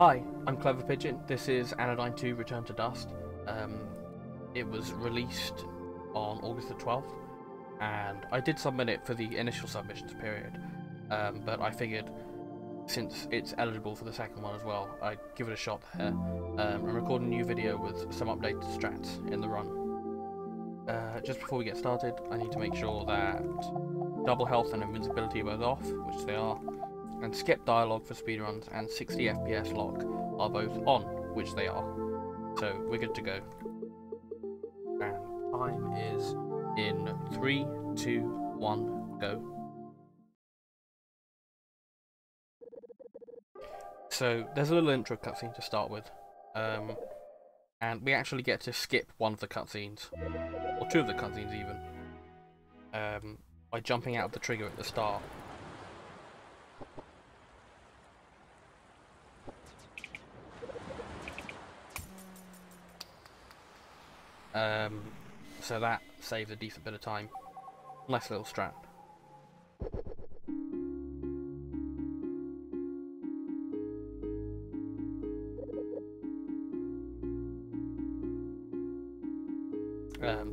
Hi, I'm Clever Pigeon. This is Anodyne 2 Return to Dust. It was released on August the 12th, and I did submit it for the initial submissions period, but I figured since it's eligible for the second one as well, I'd give it a shot there. I'm recording a new video with some updated strats in the run. Just before we get started, I need to make sure that double health and invincibility are both off, which they are, and skip dialogue for speedruns and 60 FPS lock are both on, which they are. So we're good to go. And time is in 3, 2, 1, go. So there's a little intro cutscene to start with, and we actually get to skip one of the cutscenes, or two of the cutscenes even, by jumping out of the trigger at the start. So that saves a decent bit of time. Nice little strat.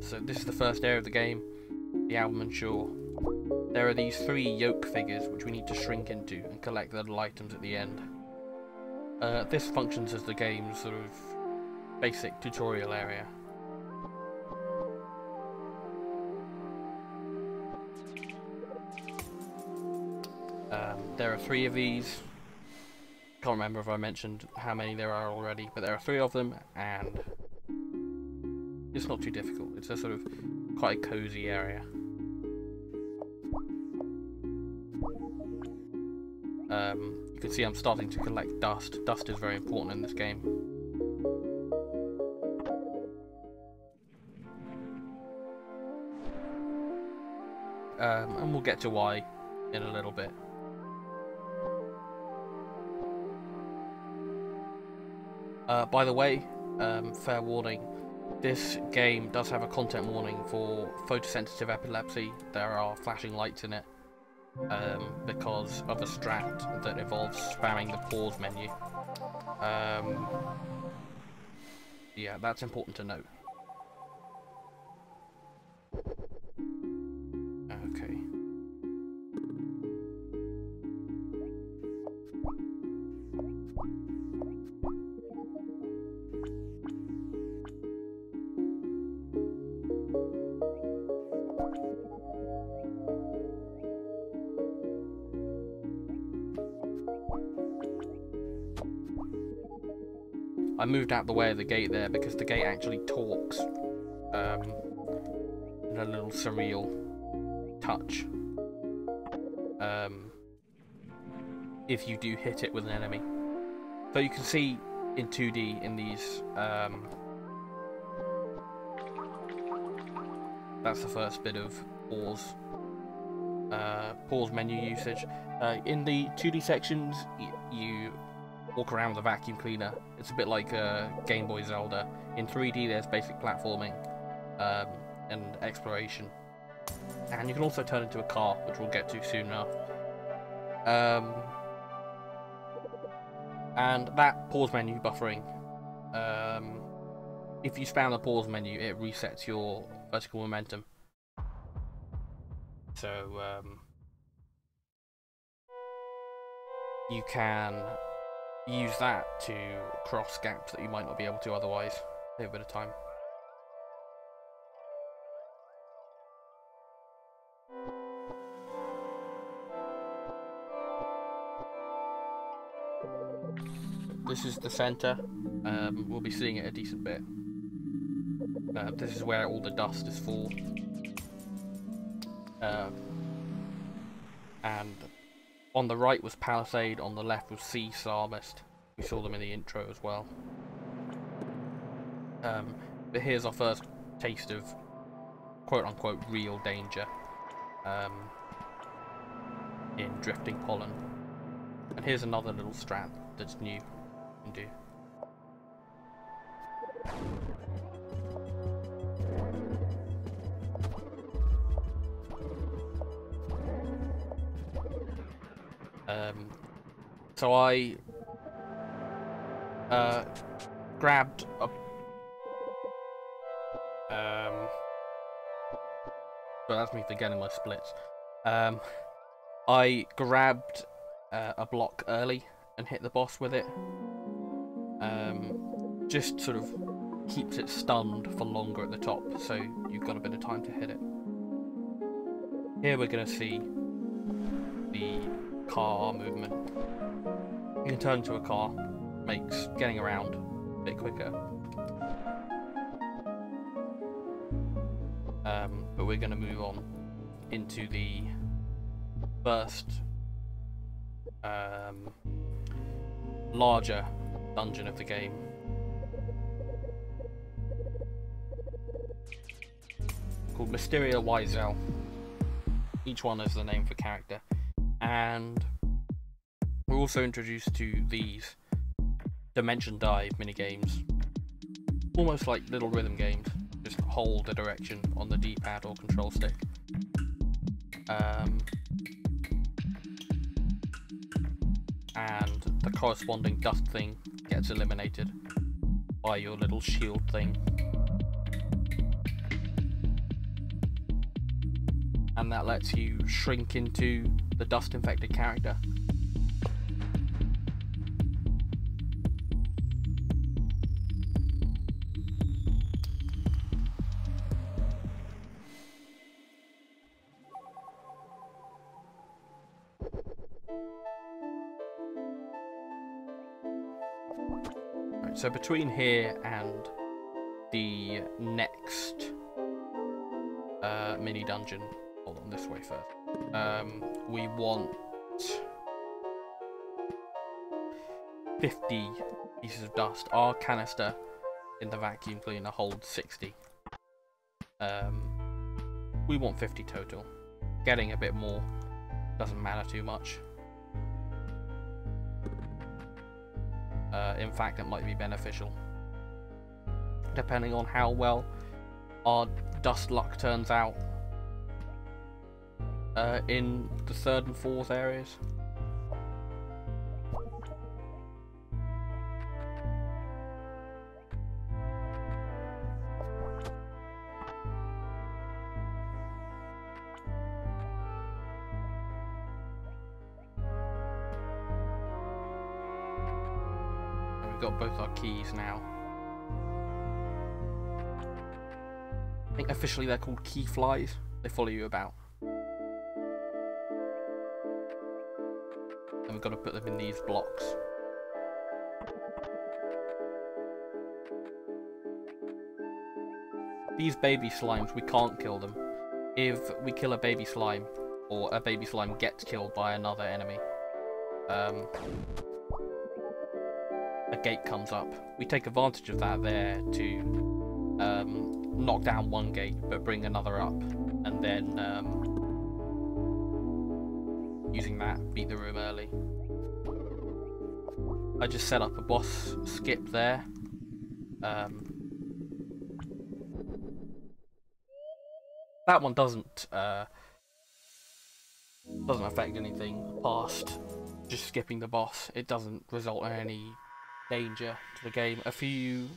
So this is the first area of the game, the Albemarle Shore. There are these three yoke figures which we need to shrink into and collect the little items at the end. This functions as the game's sort of basic tutorial area. There are three of these. Can't remember if I mentioned how many there are already, but there are three of them, and it's not too difficult. It's a sort of quite a cozy area. You can see I'm starting to collect dust. Dust is very important in this game. And we'll get to why in a little bit. By the way, fair warning, this game does have a content warning for photosensitive epilepsy. There are flashing lights in it because of a strat that involves spamming the pause menu. Yeah, that's important to note. Okay. I moved out the way of the gate there because the gate actually talks in a little surreal touch if you do hit it with an enemy. So you can see in 2D in these, that's the first bit of pause, menu usage. In the 2D sections, you walk around with a vacuum cleaner. It's a bit like Game Boy Zelda. In 3D there's basic platforming and exploration, and you can also turn into a car, which we'll get to soon enough. And that pause menu buffering, if you spam the pause menu it resets your vertical momentum, so you can use that to cross gaps that you might not be able to otherwise. Take a bit of time. This is the centre. We'll be seeing it a decent bit. This is where all the dust is full. And on the right was Palisade, on the left was Sea Psalmist. We saw them in the intro as well. But here's our first taste of quote-unquote real danger in Drifting Pollen. And here's another little strat that's new you can do. So I grabbed up. But that's me again in my splits. I grabbed a block early and hit the boss with it. Just sort of keeps it stunned for longer at the top, so you've got a bit of time to hit it. Here we're going to see the car movement. You can turn into a car, makes getting around a bit quicker. But we're going to move on into the first larger dungeon of the game. Called Mysteria Wiesel. Each one is the name for character. And we're also introduced to these dimension dive minigames. Almost like little rhythm games. Just hold a direction on the D-pad or control stick. And the corresponding dust thing gets eliminated by your little shield thing. And that lets you shrink into the dust infected character. Right, so between here and the next mini dungeon, hold on, this way first. We want 50 pieces of dust. Our canister in the vacuum cleaner holds 60. We want 50 total. Getting a bit more doesn't matter too much. In fact, it might be beneficial. Depending on how well our dust luck turns out. In the third and fourth areas. And we've got both our keys now. I think officially they're called key flies. They follow you about. Got to put them in these blocks. These baby slimes, we can't kill them. If we kill a baby slime, or a baby slime gets killed by another enemy, a gate comes up. We take advantage of that there to knock down one gate but bring another up, and then using that, beat the room early. I just set up a boss skip there. That one doesn't affect anything past just skipping the boss. It doesn't result in any danger to the game. A few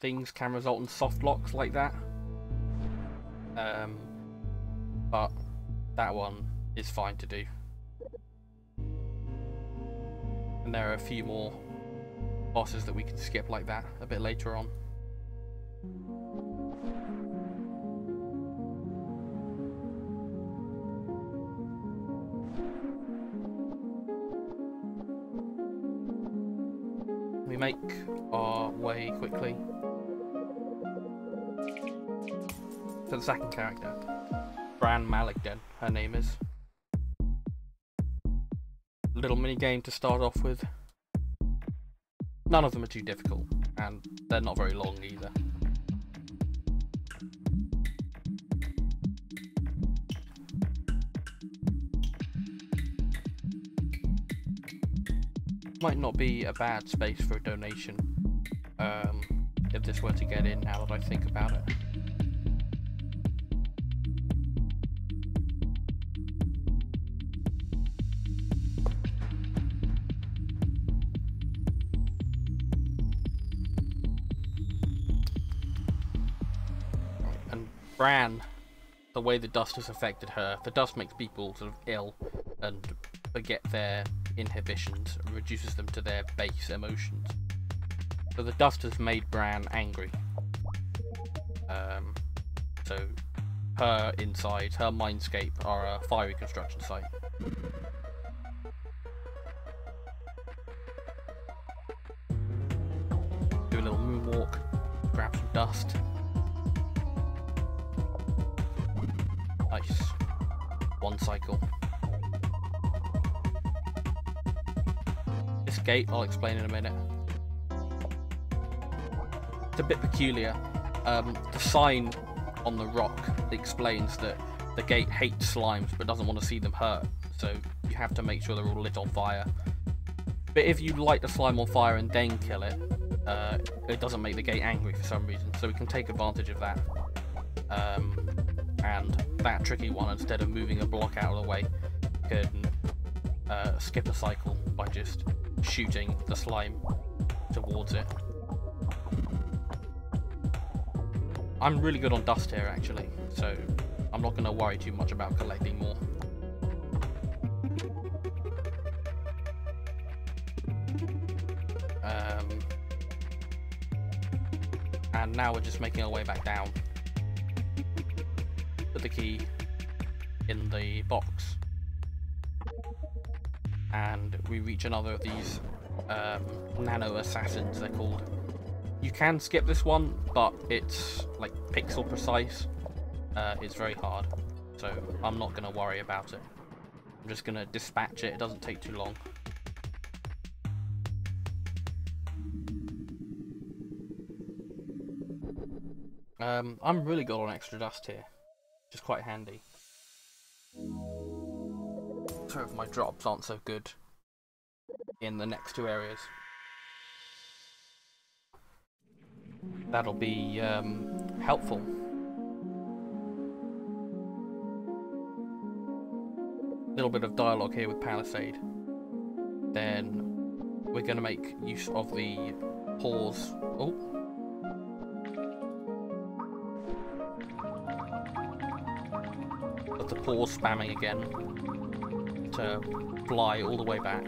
things can result in soft locks like that, but that one is fine to do. And there are a few more bosses that we can skip like that a bit later on. We make our way quickly to the second character, Bran Maligden, her name is. Little mini game to start off with. None of them are too difficult, and they're not very long either. Might not be a bad space for a donation, if this were to get in, now that I think about it. Bran, the way the dust has affected her. The dust makes people sort of ill and forget their inhibitions and reduces them to their base emotions. So the dust has made Bran angry. So her inside, her mindscape, are a fiery construction site. Do a little moonwalk, grab some dust. Nice. One cycle. This gate, I'll explain in a minute. It's a bit peculiar. The sign on the rock explains that the gate hates slimes but doesn't want to see them hurt, so you have to make sure they're all lit on fire. But if you light the slime on fire and then kill it, it doesn't make the gate angry for some reason, so we can take advantage of that. And that tricky one, instead of moving a block out of the way, can skip a cycle by just shooting the slime towards it. I'm really good on dust here actually, so I'm not going to worry too much about collecting more. And now we're just making our way back down. Put the key in the box. And we reach another of these nano assassins, they're called. You can skip this one, but it's like pixel precise. It's very hard, so I'm not going to worry about it. I'm just going to dispatch it. It doesn't take too long. I'm really good on extra dust here, which is quite handy. Sorry if my drops aren't so good in the next two areas. That'll be helpful. Little bit of dialogue here with Palisade. Then we're going to make use of the pause. Oh. But the pause spamming again to fly all the way back.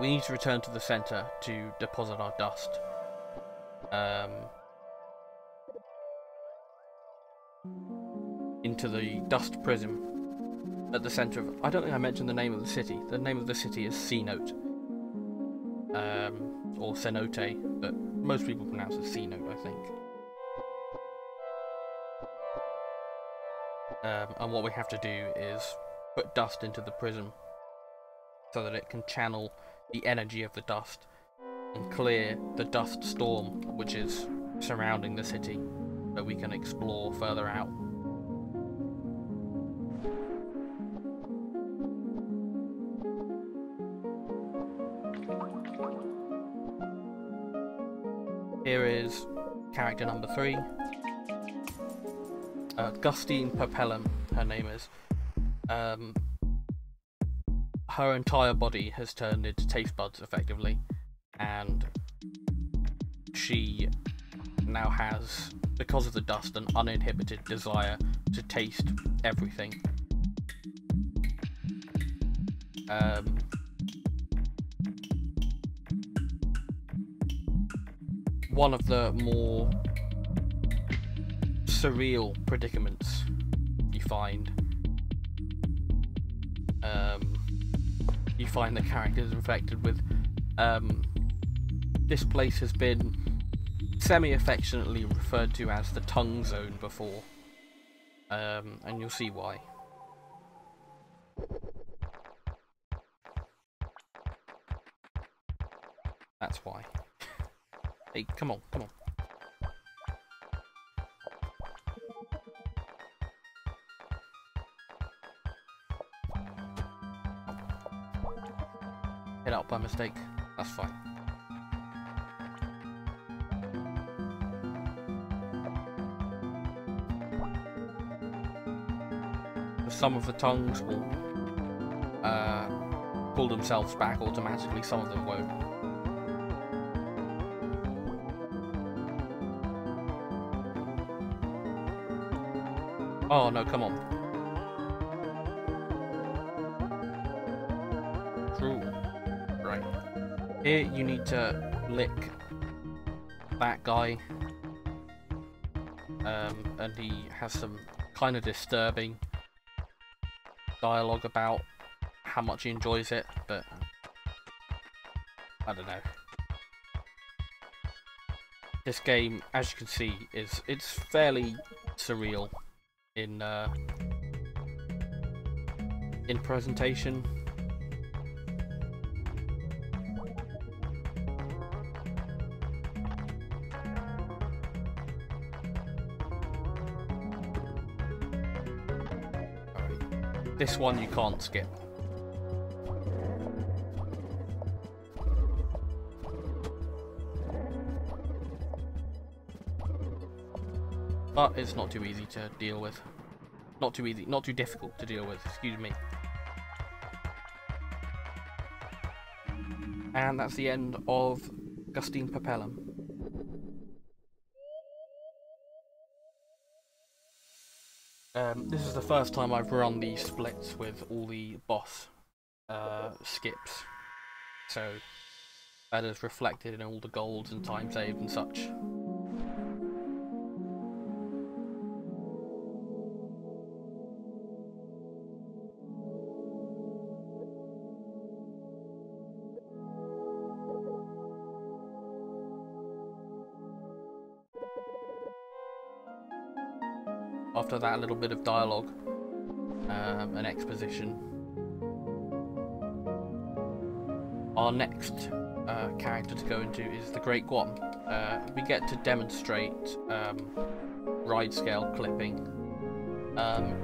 We need to return to the centre to deposit our dust. Into the dust prism at the centre of... I don't think I mentioned the name of the city. The name of the city is Cenote. Or Cenote, but most people pronounce it Cenote, I think. And what we have to do is put dust into the prism so that it can channel the energy of the dust and clear the dust storm which is surrounding the city that we can explore further out. Here is character number 3, Gustine Papellum, her name is. Her entire body has turned into taste buds effectively, and she now has, because of the dust, an uninhibited desire to taste everything. One of the more surreal predicaments you find. You find the characters infected with. This place has been semi-affectionately referred to as the Tongue Zone before, and you'll see why. That's why. Hey, come on, come on. Hit up by mistake, that's fine. some of the tongues will pull themselves back automatically, some of them won't. Oh no, come on. True. Right. Here you need to lick that guy. And he has some kind of disturbing dialogue about how much he enjoys it, but I don't know. This game, as you can see, it's fairly surreal in presentation. This one you can't skip. But it's not too easy to deal with. Not too difficult to deal with, excuse me. And that's the end of Gustine Papellum. This is the first time I've run these splits with all the boss skips, so that is reflected in all the golds and time saved and such. After that, a little bit of dialogue and exposition. Our next character to go into is the Great Guam. We get to demonstrate ride scale clipping.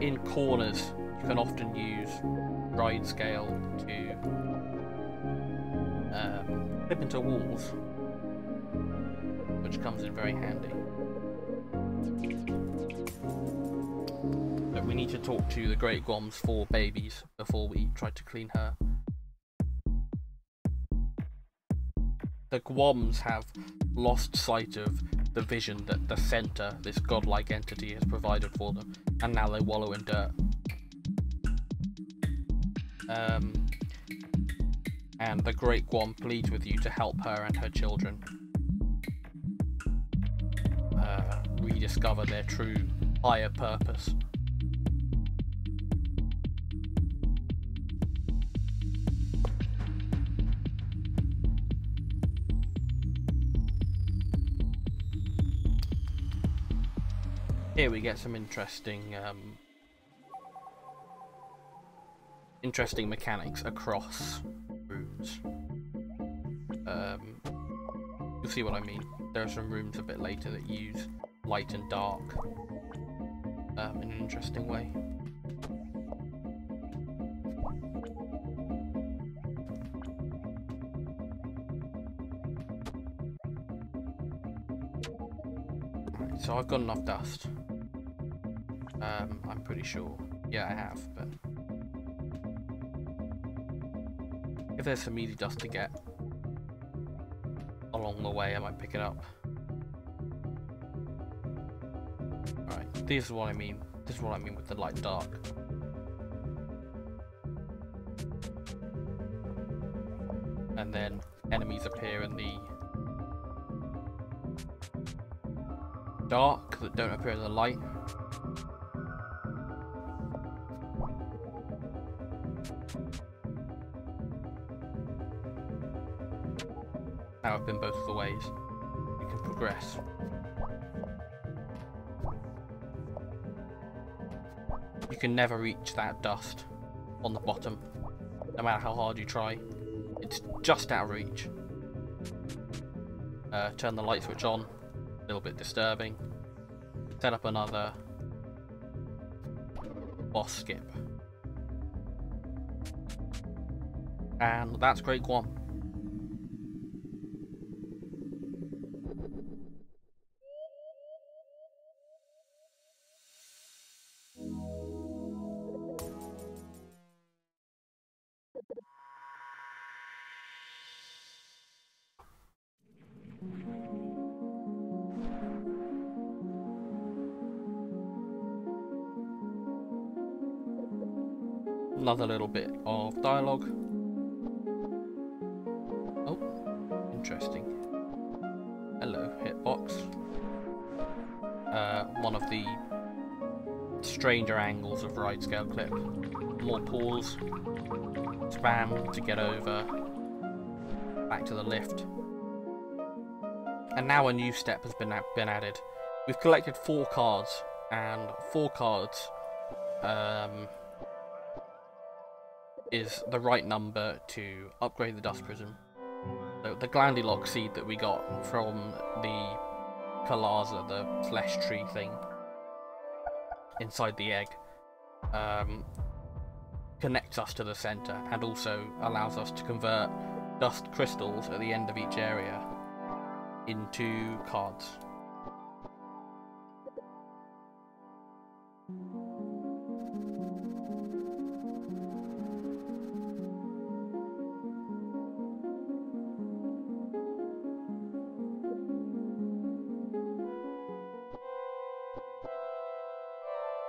In corners, you can often use ride scale to clip into walls, which comes in very handy. We need to talk to the Great Guam's 4 babies before we try to clean her. The Guams have lost sight of the vision that the centre, this godlike entity, has provided for them, and now they wallow in dirt. And the Great Guam pleads with you to help her and her children rediscover their true higher purpose. Here we get some interesting mechanics across rooms. You'll see what I mean. There are some rooms a bit later that use light and dark in an interesting way. Right, so I've got enough dust. I'm pretty sure. Yeah, I have, but if there's some easy dust to get along the way, I might pick it up. Alright, this is what I mean. This is what I mean with the light dark. And then enemies appear in the dark that don't appear in the light. Now I've been both of the ways, you can progress. You can never reach that dust on the bottom, no matter how hard you try. It's just out of reach. Turn the light switch on, a little bit disturbing. Set up another boss skip. And that's Great Guam. another little bit of dialogue. Oh, interesting. Hello, hitbox. One of the stranger angles of ride scale clip. More pause. Spam to get over. Back to the lift. And now a new step has been added. We've collected 4 cards, and 4 cards is the right number to upgrade the dust prism. So the Glandiloc seed that we got from the Kallaza, the flesh tree thing inside the egg, connects us to the center and also allows us to convert dust crystals at the end of each area into cards.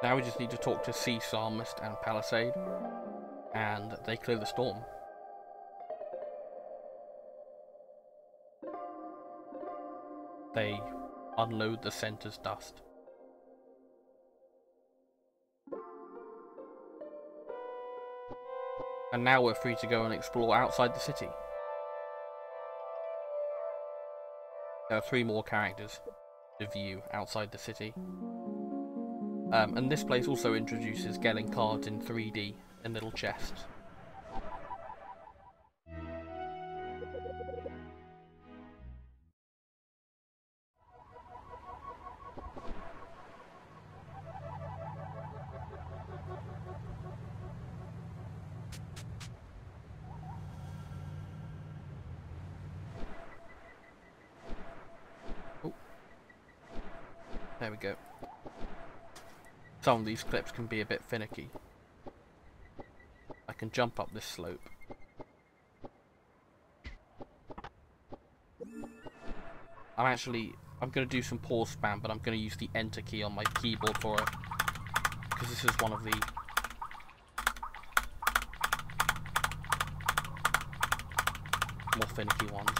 Now we just need to talk to Sea Psalmist and Palisade, and they clear the storm. They unload the center's dust. And now we're free to go and explore outside the city. There are 3 more characters to view outside the city. And this place also introduces getting cards in 3D in little chests. There we go. Some of these clips can be a bit finicky. I can jump up this slope. I'm going to do some pause spam, but I'm going to use the enter key on my keyboard for it, because this is one of the more finicky ones.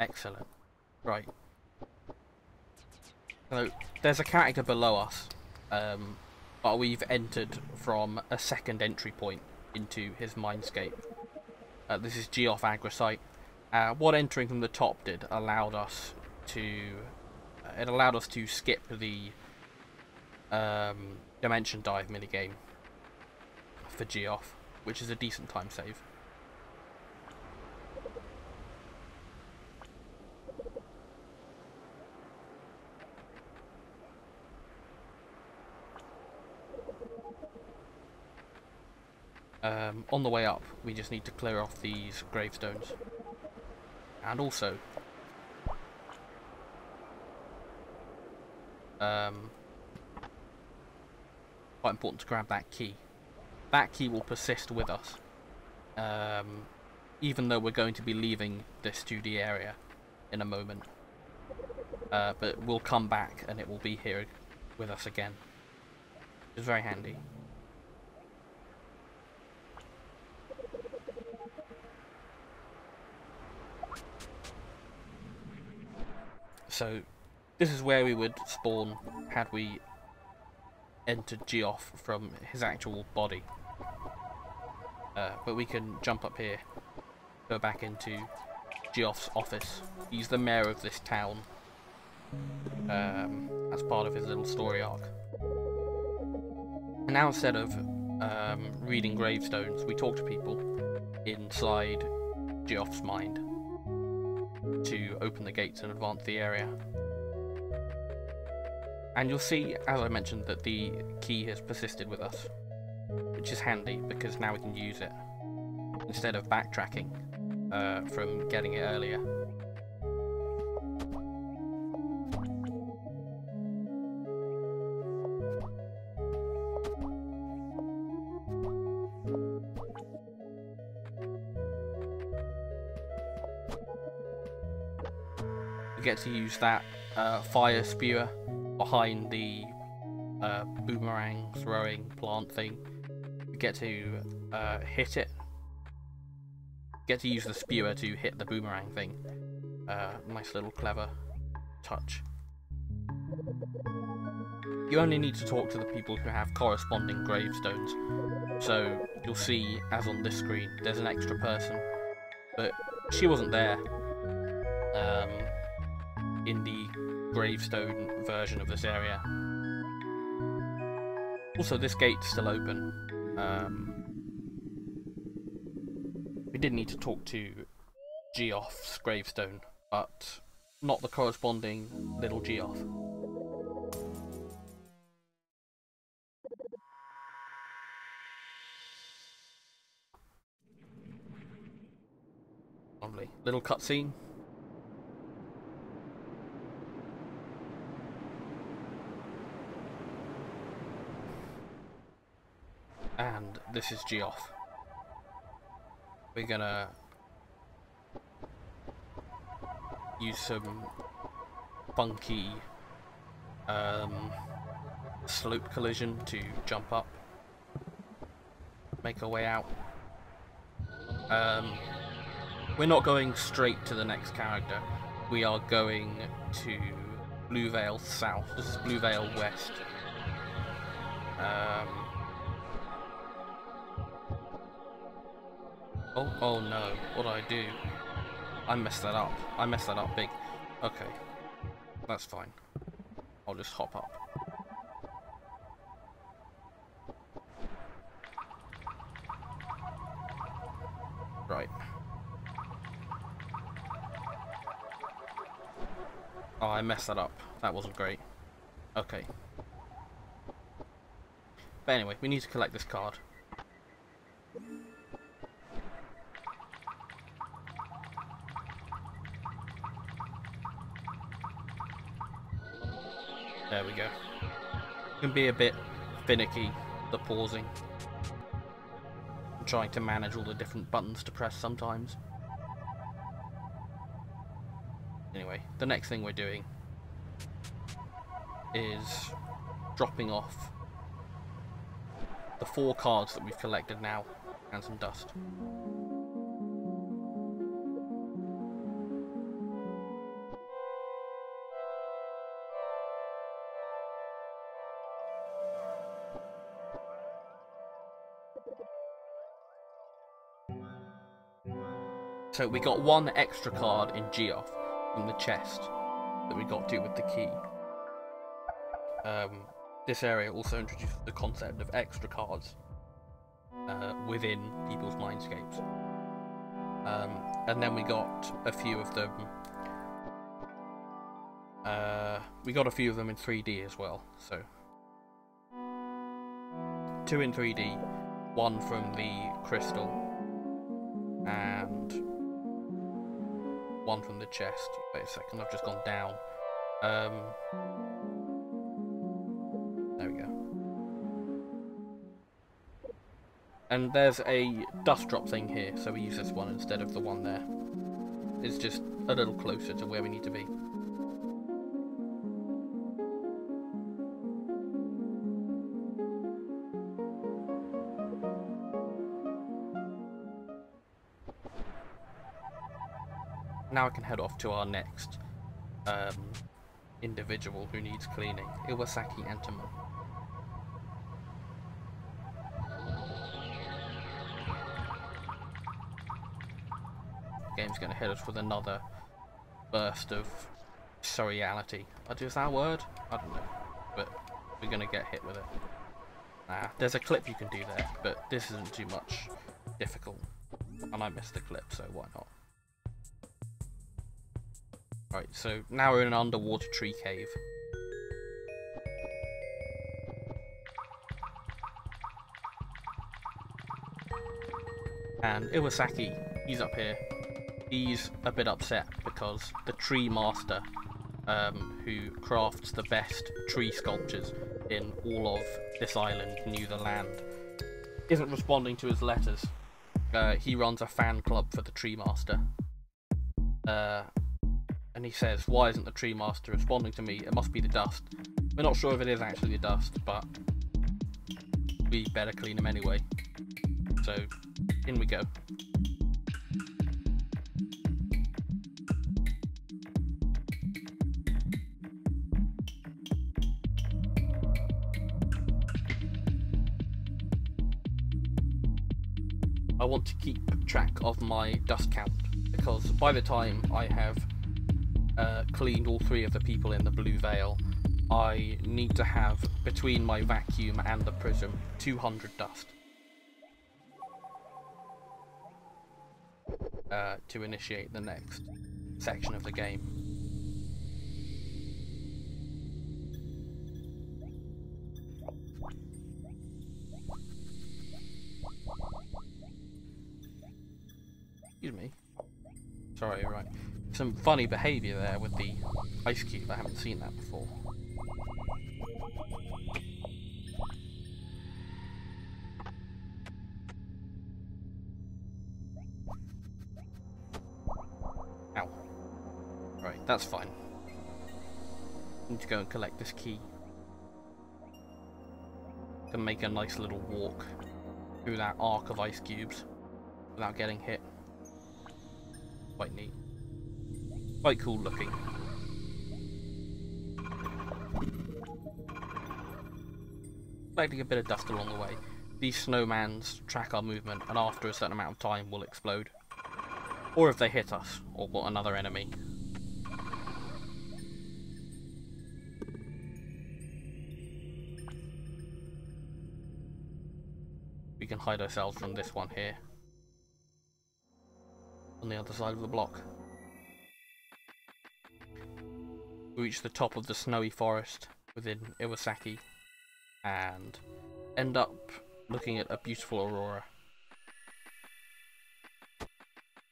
Excellent. Right. So there's a character below us, but we've entered from a second entry point into his mindscape. This is Geoff Agroite. What entering from the top did allowed us to skip the dimension dive minigame for Geoff, which is a decent time save. On the way up, we just need to clear off these gravestones. And also, quite important to grab that key. That key will persist with us, even though we're going to be leaving this 2D area in a moment. But we'll come back and it will be here with us again. It's very handy. So this is where we would spawn had we entered Geoff from his actual body. But we can jump up here, go back into Geoff's office. He's the mayor of this town, as part of his little story arc. And now instead of reading gravestones, we talk to people inside Geoff's mind to open the gates and advance the area. And you'll see, as I mentioned, that the key has persisted with us, which is handy because now we can use it instead of backtracking from getting it earlier. Get to use that fire spewer behind the boomerang throwing plant thing. You get to hit it. You get to use the spewer to hit the boomerang thing. Nice little clever touch. You only need to talk to the people who have corresponding gravestones. So you'll see, as on this screen, there's an extra person. But she wasn't there in the gravestone version of this area. Also, this gate's still open. We did need to talk to Geoff's gravestone, but not the corresponding little Geoff. Lovely. Little cutscene. And this is Geoff. We're gonna use some funky slope collision to jump up, make our way out. We're not going straight to the next character. We are going to Bluevale South. This is Bluevale West. Oh no! What did I do? I messed that up. I messed that up big. Okay, that's fine. I'll just hop up. Right. Oh, I messed that up. That wasn't great. Okay. But anyway, we need to collect this card. There we go. It can be a bit finicky, the pausing. I'm trying to manage all the different buttons to press sometimes. Anyway, the next thing we're doing is dropping off the 4 cards that we've collected now and some dust. So we got 1 extra card in Geoff from the chest that we got to with the key. This area also introduces the concept of extra cards within people's mindscapes. And then we got a few of them. We got a few of them in 3D as well. So 2 in 3D, 1 from the crystal, and 1 from the chest. Wait a second, I've just gone down. There we go. And there's a dust drop thing here, so we use this one instead of the one there. It's just a little closer to where we need to be. Now I can head off to our next individual who needs cleaning, Iwasaki Antimon. The game's going to hit us with another burst of surreality. Is that a word? I don't know, but we're going to get hit with it. Nah, there's a clip you can do there, but this isn't too much difficult. And I missed the clip, so why not? Right, so now we're in an underwater tree cave. And Iwasaki, he's up here. He's a bit upset because the tree master, who crafts the best tree sculptures in all of this island, knew the land, isn't responding to his letters. He runs a fan club for the tree master. And he says, why isn't the tree master responding to me? It must be the dust. We're not sure if it is actually dust, but we better clean them anyway. So in we go. I want to keep track of my dust count, because by the time I have cleaned all three of the people in the Bluevale, I need to have, between my vacuum and the prism, 200 dust to initiate the next section of the game. Excuse me. Sorry, right. Some funny behaviour there with the ice cube. I haven't seen that before. Ow. Right, that's fine. Need to go and collect this key. Can make a nice little walk through that arc of ice cubes without getting hit. Quite neat. Quite cool looking. Collecting a bit of dust along the way. These snowmans track our movement and after a certain amount of time will explode. Or if they hit us, or what, another enemy. We can hide ourselves from this one here. On the other side of the block. We reach the top of the snowy forest within Iwasaki and end up looking at a beautiful aurora.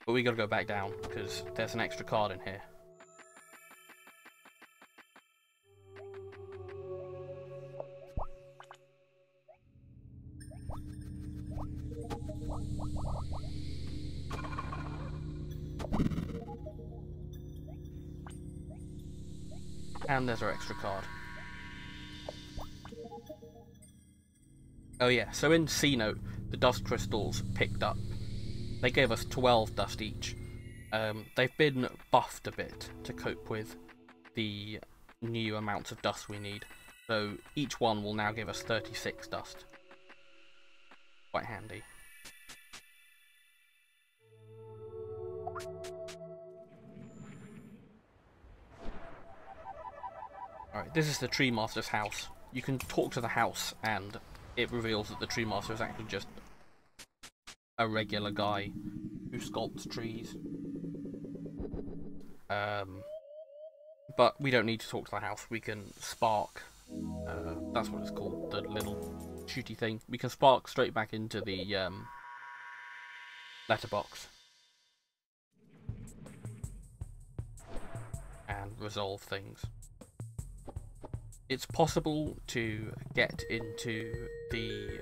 But we gotta go back down because there's an extra card in here. And there's our extra card. Oh yeah, so in Sinnoh, the dust crystals picked up. They gave us 12 dust each. They've been buffed a bit to cope with the new amounts of dust we need. So each one will now give us 36 dust. Quite handy. Alright, this is the Tree Master's house. You can talk to the house and it reveals that the Tree Master is actually just a regular guy who sculpts trees. But we don't need to talk to the house. We can spark, that's what it's called, the little shooty thing. We can spark straight back into the letterbox and resolve things. It's possible to get into the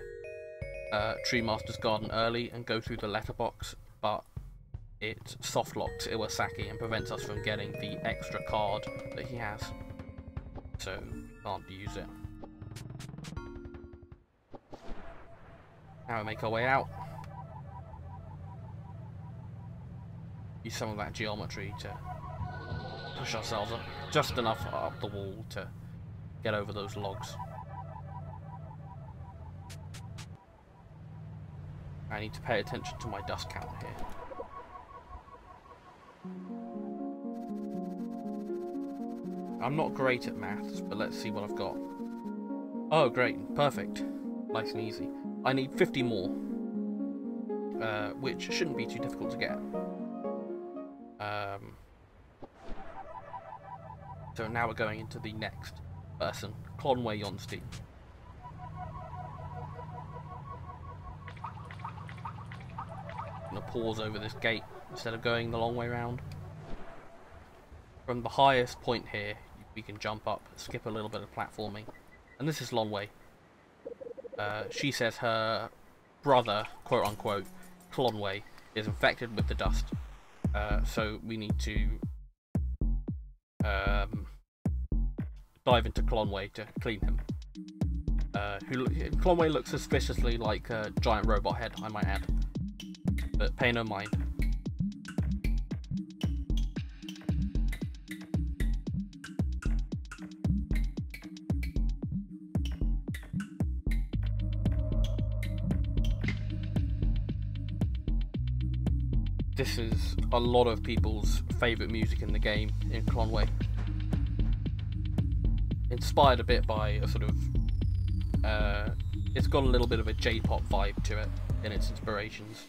Tree Master's garden early and go through the letterbox, but it softlocks Iwasaki and prevents us from getting the extra card that he has, so can't use it. Now we make our way out. Use some of that geometry to push ourselves up, just enough up the wall to get over those logs. I need to pay attention to my dust count here. I'm not great at maths, but let's see what I've got. Oh great, perfect. Nice and easy. I need 50 more, which shouldn't be too difficult to get. So now we're going into the next person, Clonwei Yonstein. I'm going to pause over this gate instead of going the long way round. From the highest point here, we can jump up, skip a little bit of platforming. And this is Longwei. She says her brother, quote unquote, Clonwei, is infected with the dust. So we need to dive into Clonwei to clean him. Clonwei looks suspiciously like a giant robot head, I might add. But pay no mind. This is a lot of people's favourite music in the game, in Clonwei. Inspired a bit by a sort of... it's got a little bit of a J-pop vibe to it in its inspirations.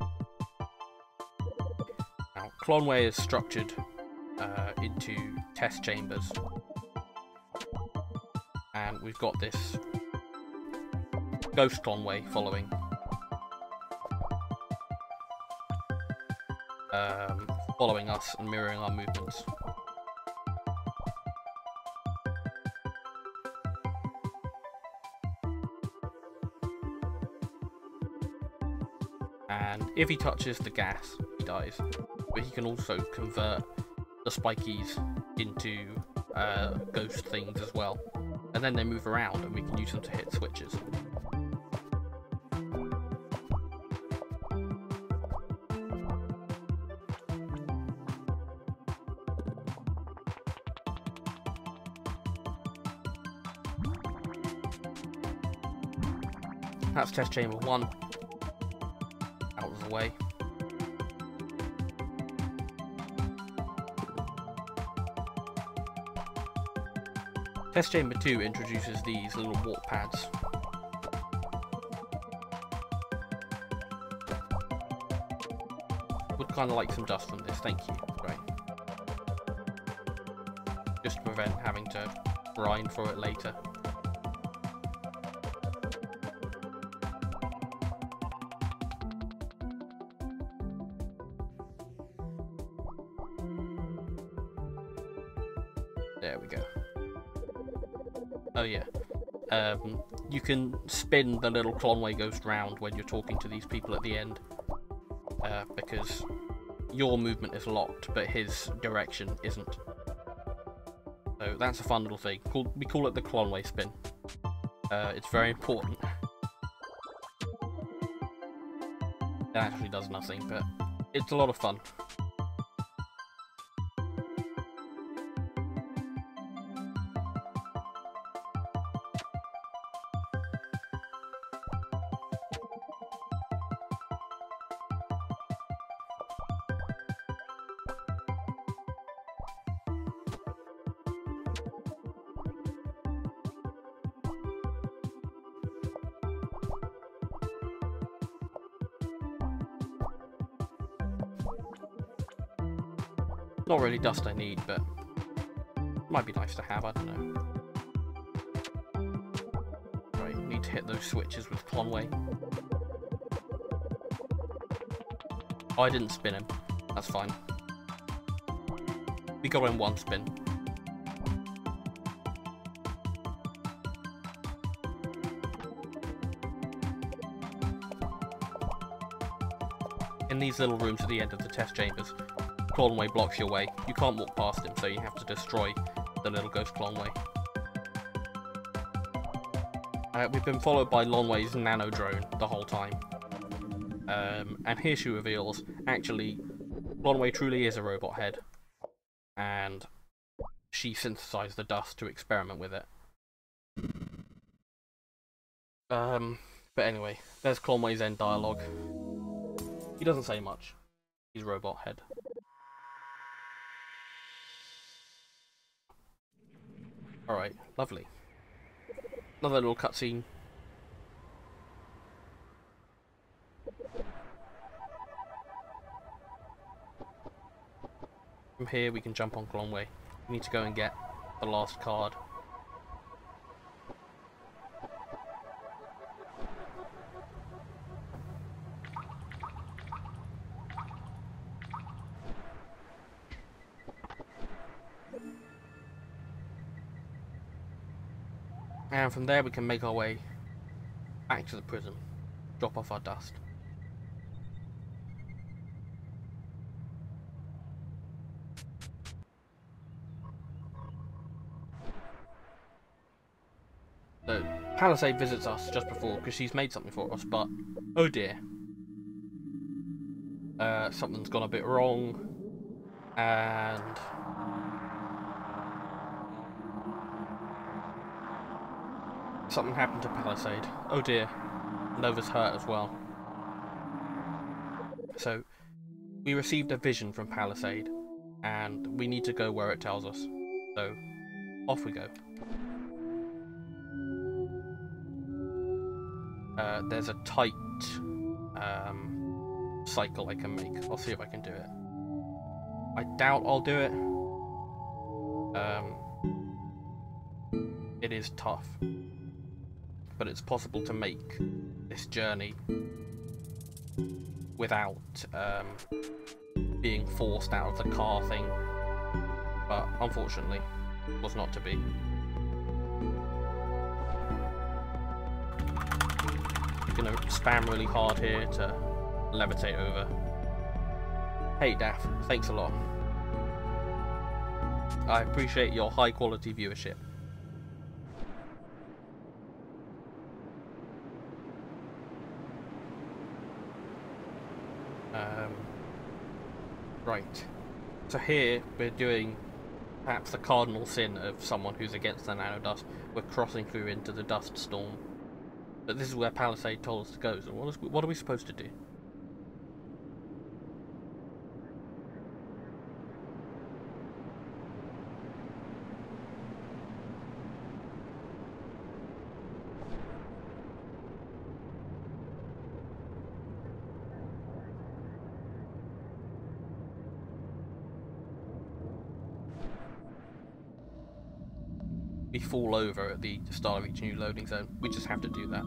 Now, Clonwei is structured into test chambers. And we've got this Ghost Clonwei following. Following us and mirroring our movements. And if he touches the gas, he dies. But he can also convert the spikies into ghost things as well. And then they move around and we can use them to hit switches. That's test chamber 1, out of the way. Test chamber 2 introduces these little warp pads. Would kind of like some dust from this, thank you. Right. Just to prevent having to grind for it later. You can spin the little Clonwei ghost round when you're talking to these people at the end, because your movement is locked, but his direction isn't. So that's a fun little thing. We call it the Clonwei spin. It's very important. It actually does nothing, but it's a lot of fun. Not really dust I need, but might be nice to have, I don't know. Right, need to hit those switches with Clonwei. Oh, I didn't spin him. That's fine. We got him one spin. In these little rooms at the end of the test chambers, Clonwei blocks your way. You can't walk past him, so you have to destroy the little ghost Clonwei. We've been followed by Lonwei's nano drone the whole time. And here she reveals, actually, Clonwei truly is a robot head. And she synthesized the dust to experiment with it. But anyway, there's Clonwei's end dialogue. He doesn't say much. He's robot head. Alright, lovely. Another little cutscene. From here we can jump on Clonwei. We need to go and get the last card. And from there we can make our way back to the prison, drop off our dust. So, Palisade visits us just before because she's made something for us, but oh dear. Something's gone a bit wrong, and something happened to Palisade. Oh dear. Nova's hurt as well. So, we received a vision from Palisade, and we need to go where it tells us. So, off we go. There's a tight cycle I can make. I'll see if I can do it. I doubt I'll do it. It is tough, but it's possible to make this journey without being forced out of the car thing, but unfortunately it was not to be. I'm gonna spam really hard here to levitate over. Hey Daff, thanks a lot. I appreciate your high quality viewership. Right, so here we're doing perhaps the cardinal sin of someone who's against the nanodust. We're crossing through into the dust storm, but this is where Palisade told us to go. So what are we supposed to do? Fall over at the start of each new loading zone. We just have to do that.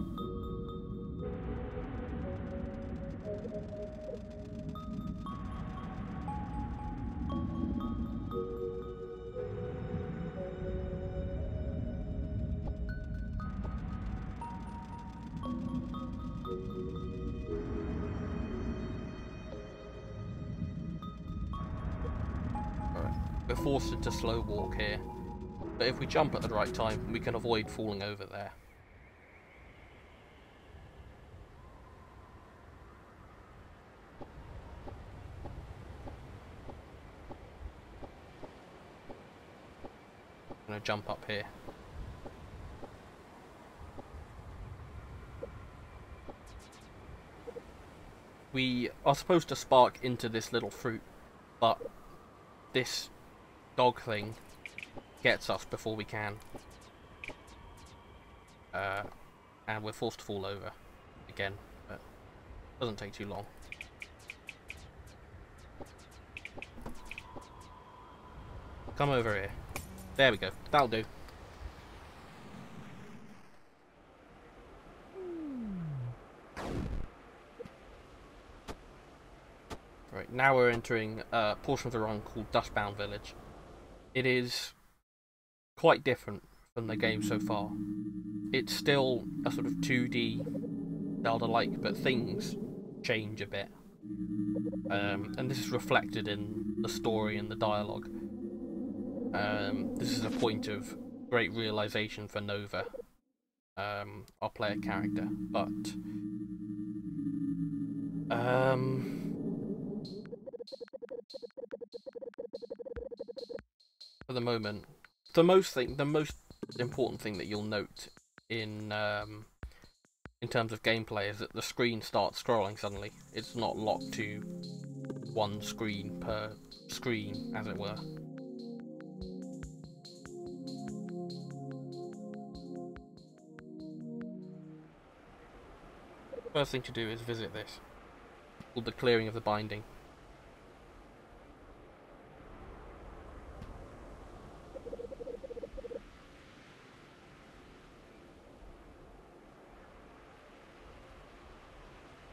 All right. We're forced into slow walk here. But if we jump at the right time, we can avoid falling over there. I'm gonna jump up here. We are supposed to spark into this little fruit, but this dog thing gets us before we can, and we're forced to fall over again, but it doesn't take too long. Come over here. There we go. That'll do. Right, now we're entering a portion of the run called Dustbound Village. It is quite different from the game so far. It's still a sort of 2D Zelda-like, but things change a bit, and this is reflected in the story and the dialogue. This is a point of great realization for Nova, our player character, but for the moment. The most important thing that you'll note in terms of gameplay is that the screen starts scrolling suddenly. It's not locked to one screen per screen, as it were. First thing to do is visit this, called the Clearing of the Binding.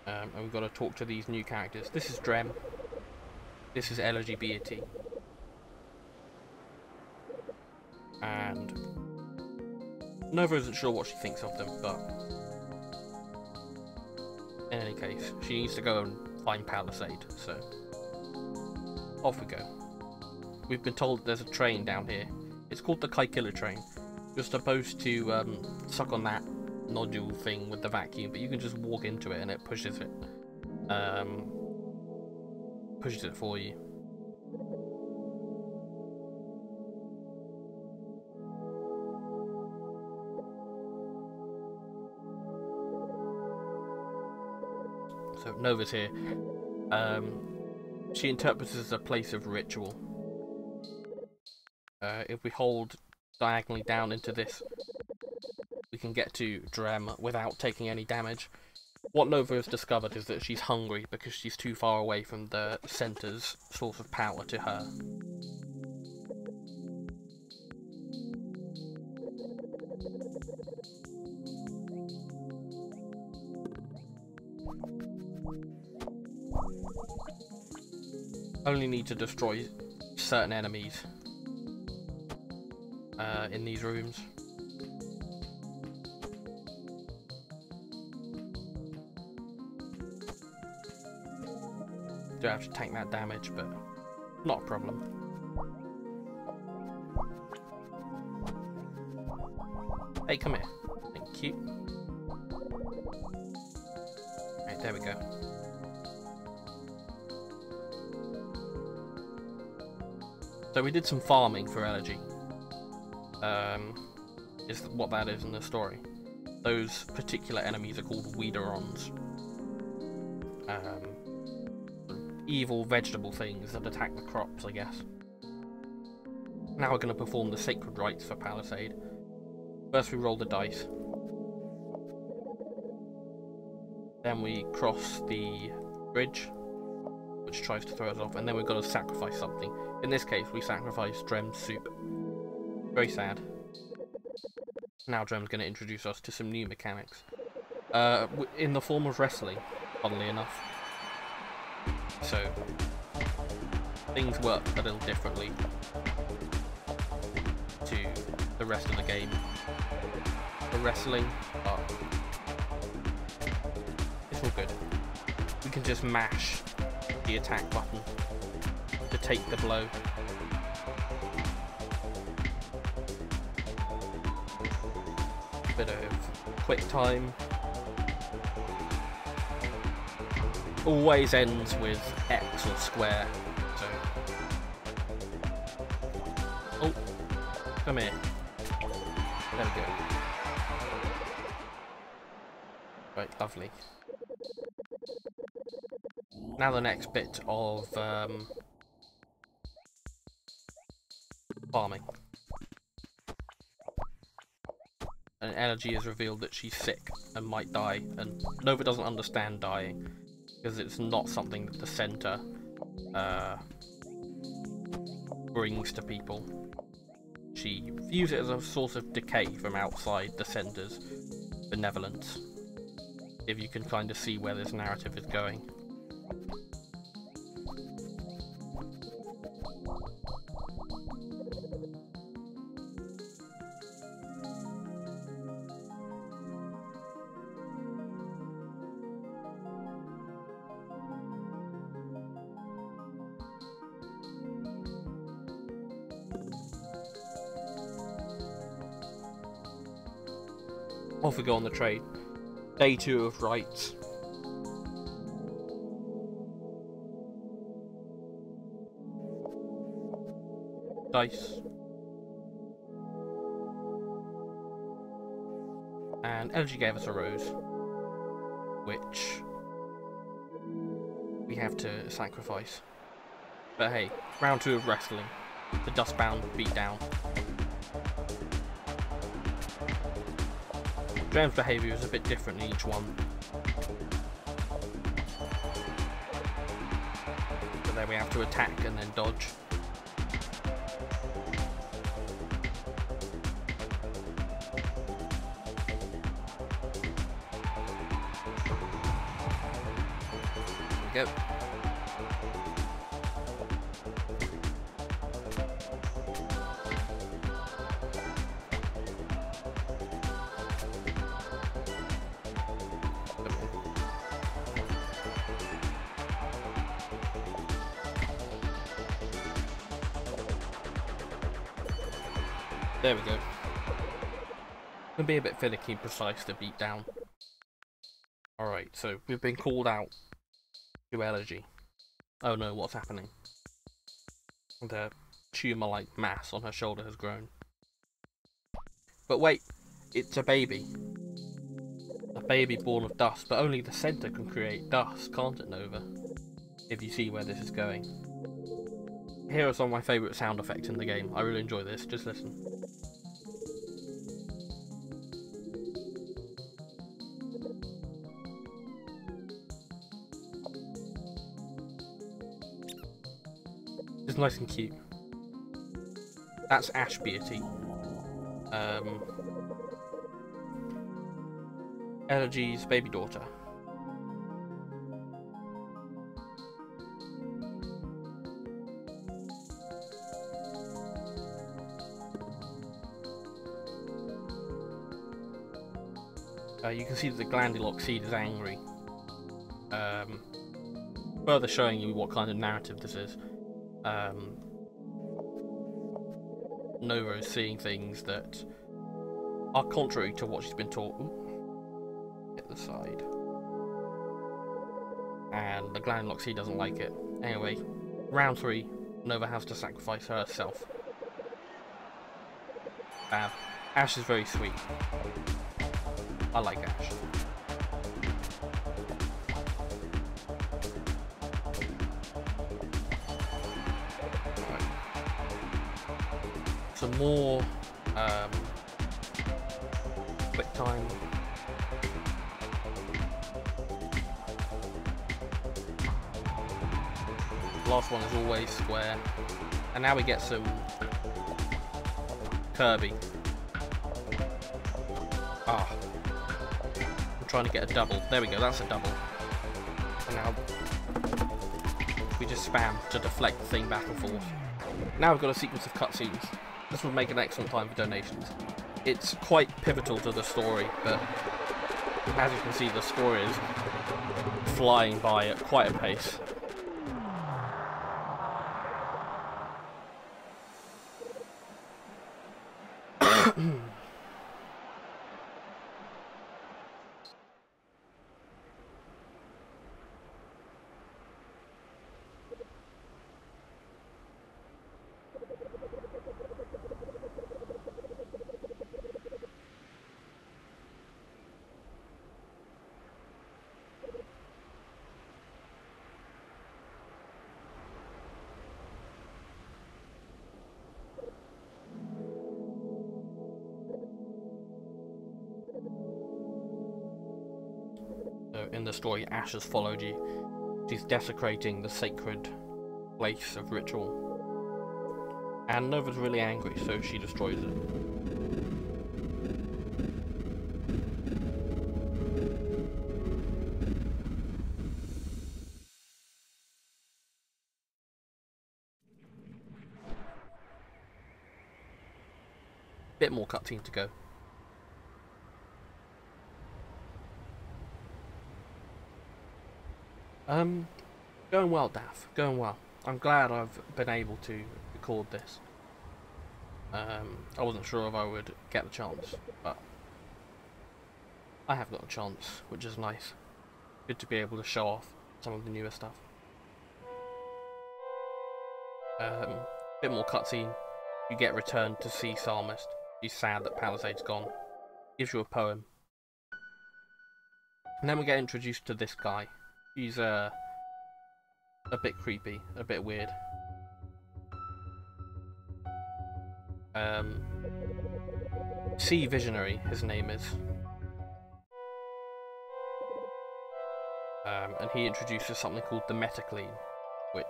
And we've got to talk to these new characters. This is Drem. This is LGBT. And Nova isn't sure what she thinks of them, but in any case, she needs to go and find Palisade, so off we go. we've been told there's a train down here. It's called the Kai-Killer train. You're supposed to suck on that nodule thing with the vacuum, but you can just walk into it and it pushes it. Pushes it for you. So Nova's here. She interprets as a place of ritual. If we hold diagonally down into this, we can get to Drem without taking any damage. What Nova has discovered is that she's hungry because she's too far away from the center's source of power to her. Only need to destroy certain enemies in these rooms. Do have to take that damage, but not a problem. Hey, come here. Thank you. Right, there we go. So we did some farming for Elegy. Is what that is in the story. Those particular enemies are called Weederons. Evil vegetable things that attack the crops, I guess. Now we're going to perform the sacred rites for Palisade. First we roll the dice. Then we cross the bridge, which tries to throw us off, and then we've got to sacrifice something. In this case, we sacrificed Drem's soup. Very sad. Now Drem's going to introduce us to some new mechanics. In the form of wrestling, funnily enough. So, things work a little differently to the rest of the game. The wrestling, it's all good. We can just mash the attack button to take the blow. Bit of quick time. Always ends with X or square, so... Oh, come here. There we go. Right, lovely. Now the next bit of farming. And Elegy is revealed that she's sick and might die, and Nova doesn't understand dying. Because it's not something that the centre brings to people. She views it as a source of decay from outside the centre's benevolence. If you can kind of see where this narrative is going. Off we go on the train. Day 2 of rites. Dice. And Elegy gave us a rose, which we have to sacrifice. But hey, round 2 of wrestling. The Dustbound Beatdown. Drem's behaviour is a bit different in each one. But then we have to attack and then dodge. There we go. There we go. Gonna be a bit finicky and precise to beat down. Alright, so we've been called out to Elegy. Oh no, what's happening? The tumour-like mass on her shoulder has grown. But wait, it's a baby. A baby born of dust, but only the centre can create dust, can't it, Nova? If you see where this is going. Here are some of my favourite sound effects in the game. I really enjoy this, just listen. It's nice and cute. That's Ash Beauty. Elegy's baby daughter. You can see that the Glandiloc seed is angry. Further showing you what kind of narrative this is. Nova is seeing things that are contrary to what she's been taught. Ooh. Hit the side. And the Glandiloc seed doesn't like it. Anyway, round three, Nova has to sacrifice herself. Ash is very sweet. I like Ash. Some more quick time. Last one is always square, and now we get some Kirby. Ah, I'm trying to get a double. There we go. That's a double. And now we just spam to deflect the thing back and forth. Now we've got a sequence of cutscenes. This would make an excellent time for donations. It's quite pivotal to the story, but as you can see, the story is flying by at quite a pace. In the story, Ash has followed you. She's desecrating the sacred place of ritual. And Nova's really angry, so she destroys it. Bit more cutscene to go. Going well, Daff. Going well. I'm glad I've been able to record this. I wasn't sure if I would get the chance, but I have got a chance, which is nice. Good to be able to show off some of the newer stuff. Bit more cutscene. You get returned to Sea Psalmist. She's sad that Palisade's gone. Gives you a poem. And then we get introduced to this guy. He's a bit creepy, a bit weird. Sea Visionary, his name is. And he introduces something called the MetaClean, which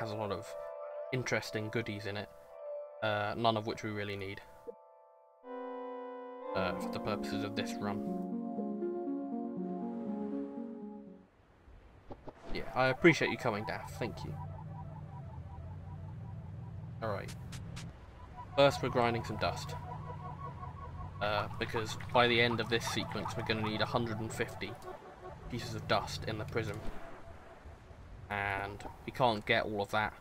has a lot of interesting goodies in it, none of which we really need for the purposes of this run. Yeah, I appreciate you coming, Daff. Thank you. Alright. First, we're grinding some dust. Because by the end of this sequence, we're going to need 150 pieces of dust in the prism. And we can't get all of that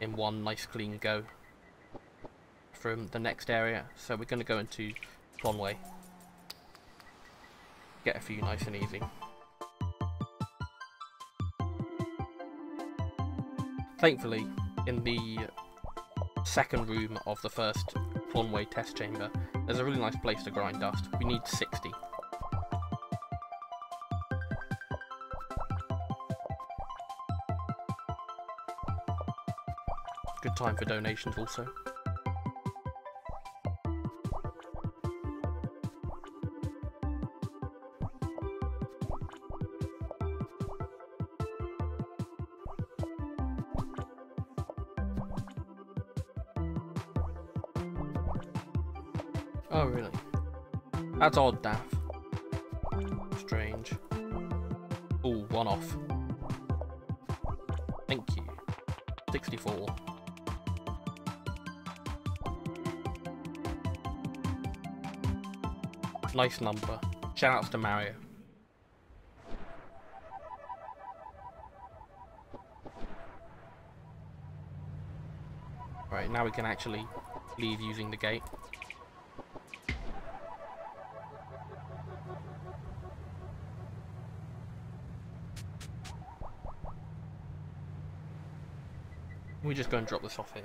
in one nice clean go. from the next area, so we're going to go into Plonway. Get a few nice and easy. Thankfully, in the second room of the first Plonway test chamber, there's a really nice place to grind dust. We need 60. Good time for donations also. Oh really? That's odd, Daff. Strange. Ooh, one off. Thank you. 64. Nice number. Shoutouts to Mario. Right, now we can actually leave using the gate. We're just going to drop this off here.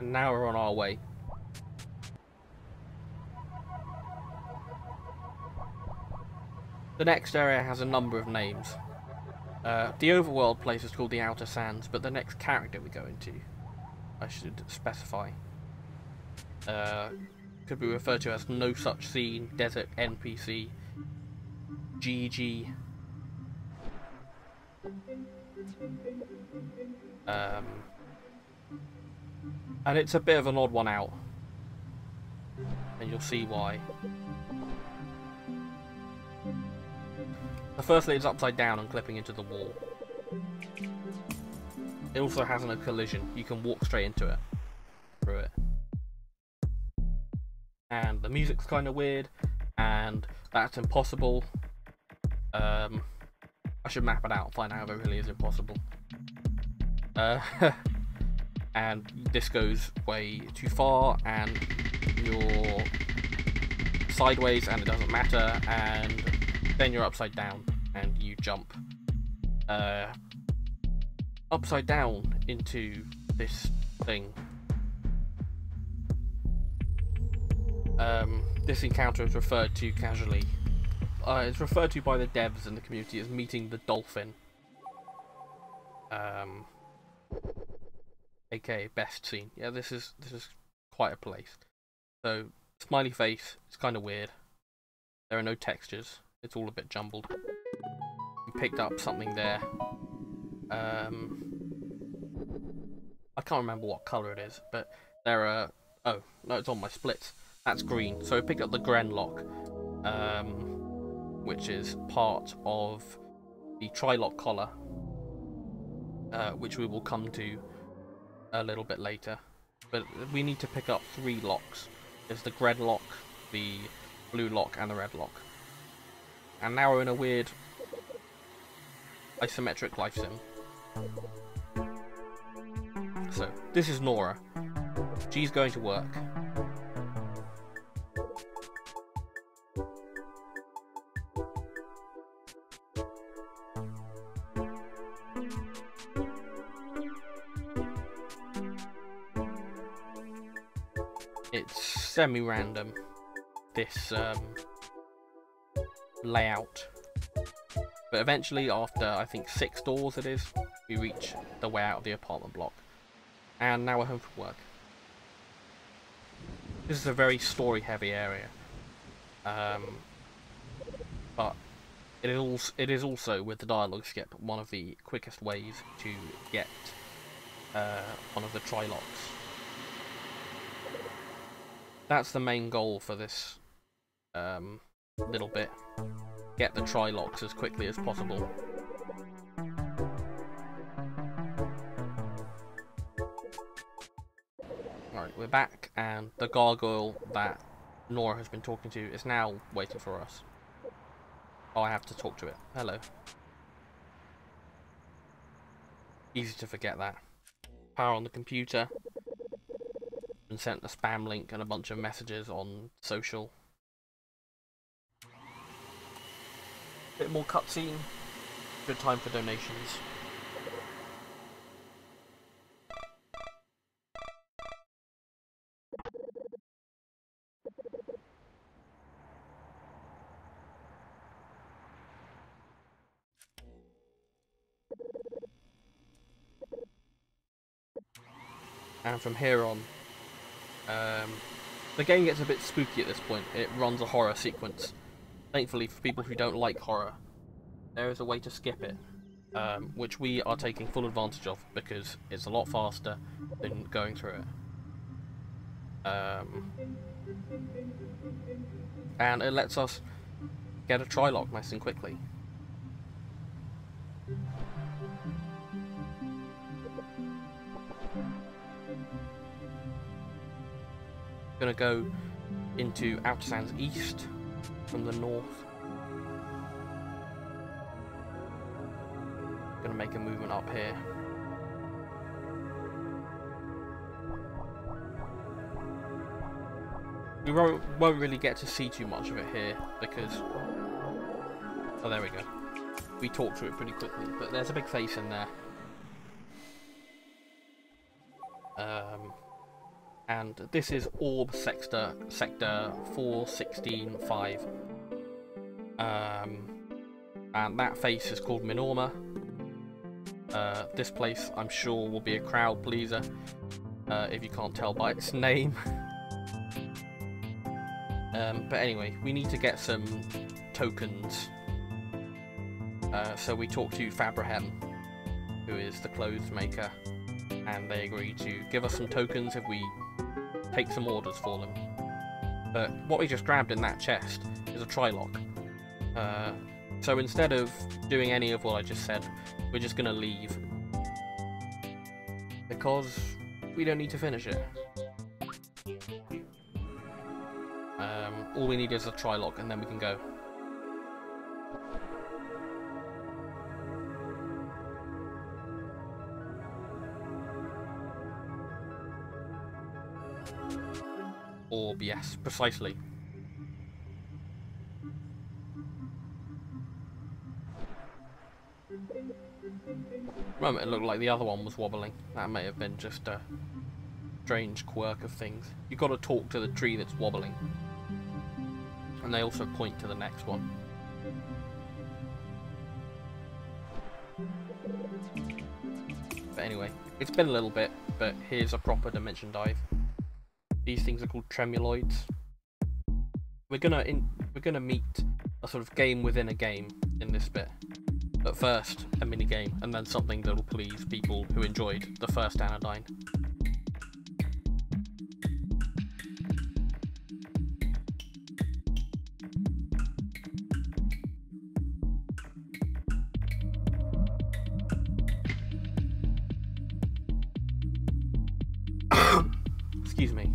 And now we're on our way. The next area has a number of names. The overworld place is called the Outer Sands, but the next character we go into, I should specify, could be referred to as No Such Scene, Desert NPC, Gigi, and it's a bit of an odd one out, and you'll see why. The first layer is upside down and clipping into the wall. It also has no collision, you can walk straight into it, through it. And the music's kind of weird, and that's impossible. I should map it out and find out if it really is impossible. And this goes way too far, and you're sideways and it doesn't matter, and then you're upside down and you jump upside down into this thing. This encounter is referred to casually. It's referred to by the devs in the community as meeting the dolphin, aka best scene. Yeah, this is quite a place. So smiley face, it's kind of weird. There are no textures. It's all a bit jumbled. We picked up something there. I can't remember what colour it is, but there are... Oh, no, it's on my splits. That's green. So we picked up the Glandiloc, which is part of the Triloc collar, which we will come to a little bit later. But we need to pick up three locks. There's the Grenloc, the Blue Loc, and the Red Loc. And now we're in a weird isometric life sim. So, this is Nora. She's going to work. It's semi-random, this layout, but eventually, after I think 6 doors it is, we reach the way out of the apartment block, and now we're home from work. This is a very story heavy area, but it is also, with the dialogue skip, one of the quickest ways to get one of the Trilocs. That's the main goal for this little bit. Get the Trilocs as quickly as possible. we're back, and the gargoyle that Nora has been talking to is now waiting for us. Oh, I have to talk to it. Hello. Easy to forget that. Power on the computer. And sent a spam link and a bunch of messages on social. Bit more cutscene. Good time for donations. And from here on, the game gets a bit spooky at this point. It runs a horror sequence. Thankfully, for people who don't like horror, there is a way to skip it, which we are taking full advantage of because it's a lot faster than going through it. And it lets us get a Trilock nice and quickly. Gonna go into Outer Sands East from the north. Gonna make a movement up here. We won't really get to see too much of it here because... oh, there we go. We talked to it pretty quickly, but there's a big face in there. And this is Orb Sector 4165. And that face is called Minorma. This place, I'm sure, will be a crowd pleaser, if you can't tell by its name. But anyway, we need to get some tokens. So we talked to Fabrahem, who is the clothes maker, and they agree to give us some tokens if we take some orders for them. But what we just grabbed in that chest is a Trilock. So instead of doing any of what I just said, we're just going to leave. Because we don't need to finish it. All we need is a Trilock and then we can go. Orb, yes, precisely. Remember, it looked like the other one was wobbling. That may have been just a strange quirk of things. You've got to talk to the tree that's wobbling. And they also point to the next one. But anyway, it's been a little bit, but here's a proper dimension dive. These things are called tremuloids. We're gonna meet a sort of game within a game in this bit. But first, a mini game, and then something that'll please people who enjoyed the first Anodyne. Excuse me.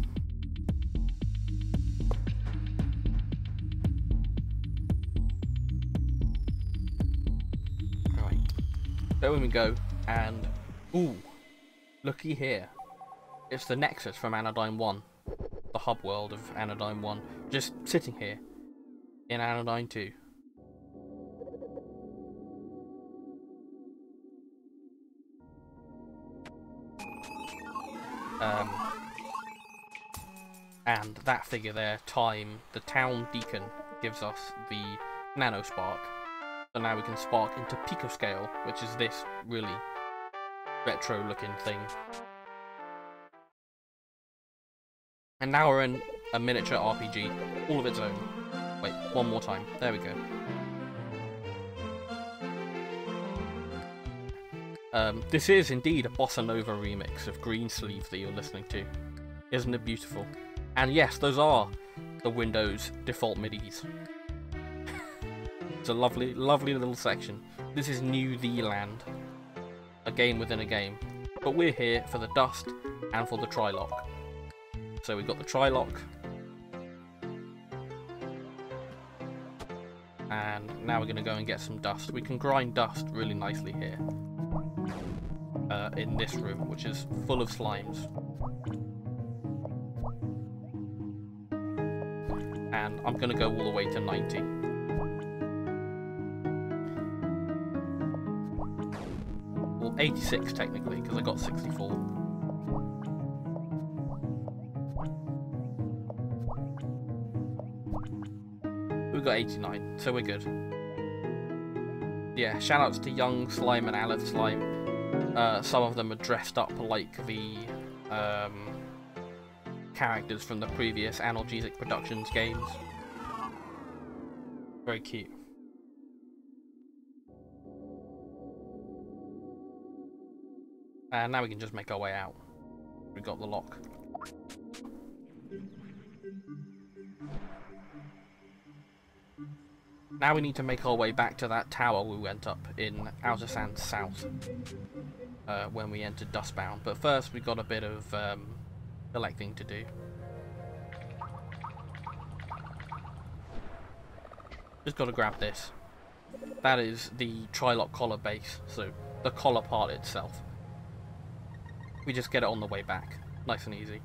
So when we go, and ooh, looky here, it's the Nexus from Anodyne 1, the hub world of Anodyne 1, just sitting here in Anodyne 2. And that figure there, Time, the town deacon, gives us the nano spark. So now we can spark into picoscale, which is this really retro-looking thing. And now we're in a miniature RPG, all of its own. Wait, one more time. There we go. This is indeed a bossa nova remix of Greensleeve that you're listening to. Isn't it beautiful? And yes, those are the Windows default MIDIs. It's a lovely, lovely little section. This is New The Land, a game within a game. But we're here for the Dust and for the Trilock. So we've got the Trilock. And now we're going to go and get some dust. We can grind dust really nicely here. In this room, which is full of slimes. And I'm going to go all the way to 90. Well, 86 technically, because I got 64. We got 89, so we're good. Yeah, shoutouts to Young Slime and Aleph Slime. Some of them are dressed up like the characters from the previous Analgesic Productions games. Very cute. And now we can just make our way out. We've got the lock. Now we need to make our way back to that tower we went up in Outer Sands South when we entered Dustbound. But first we've got a bit of collecting to do. Just gotta grab this. That is the Trilock collar base, so the collar part itself. We just get it on the way back. Nice and easy.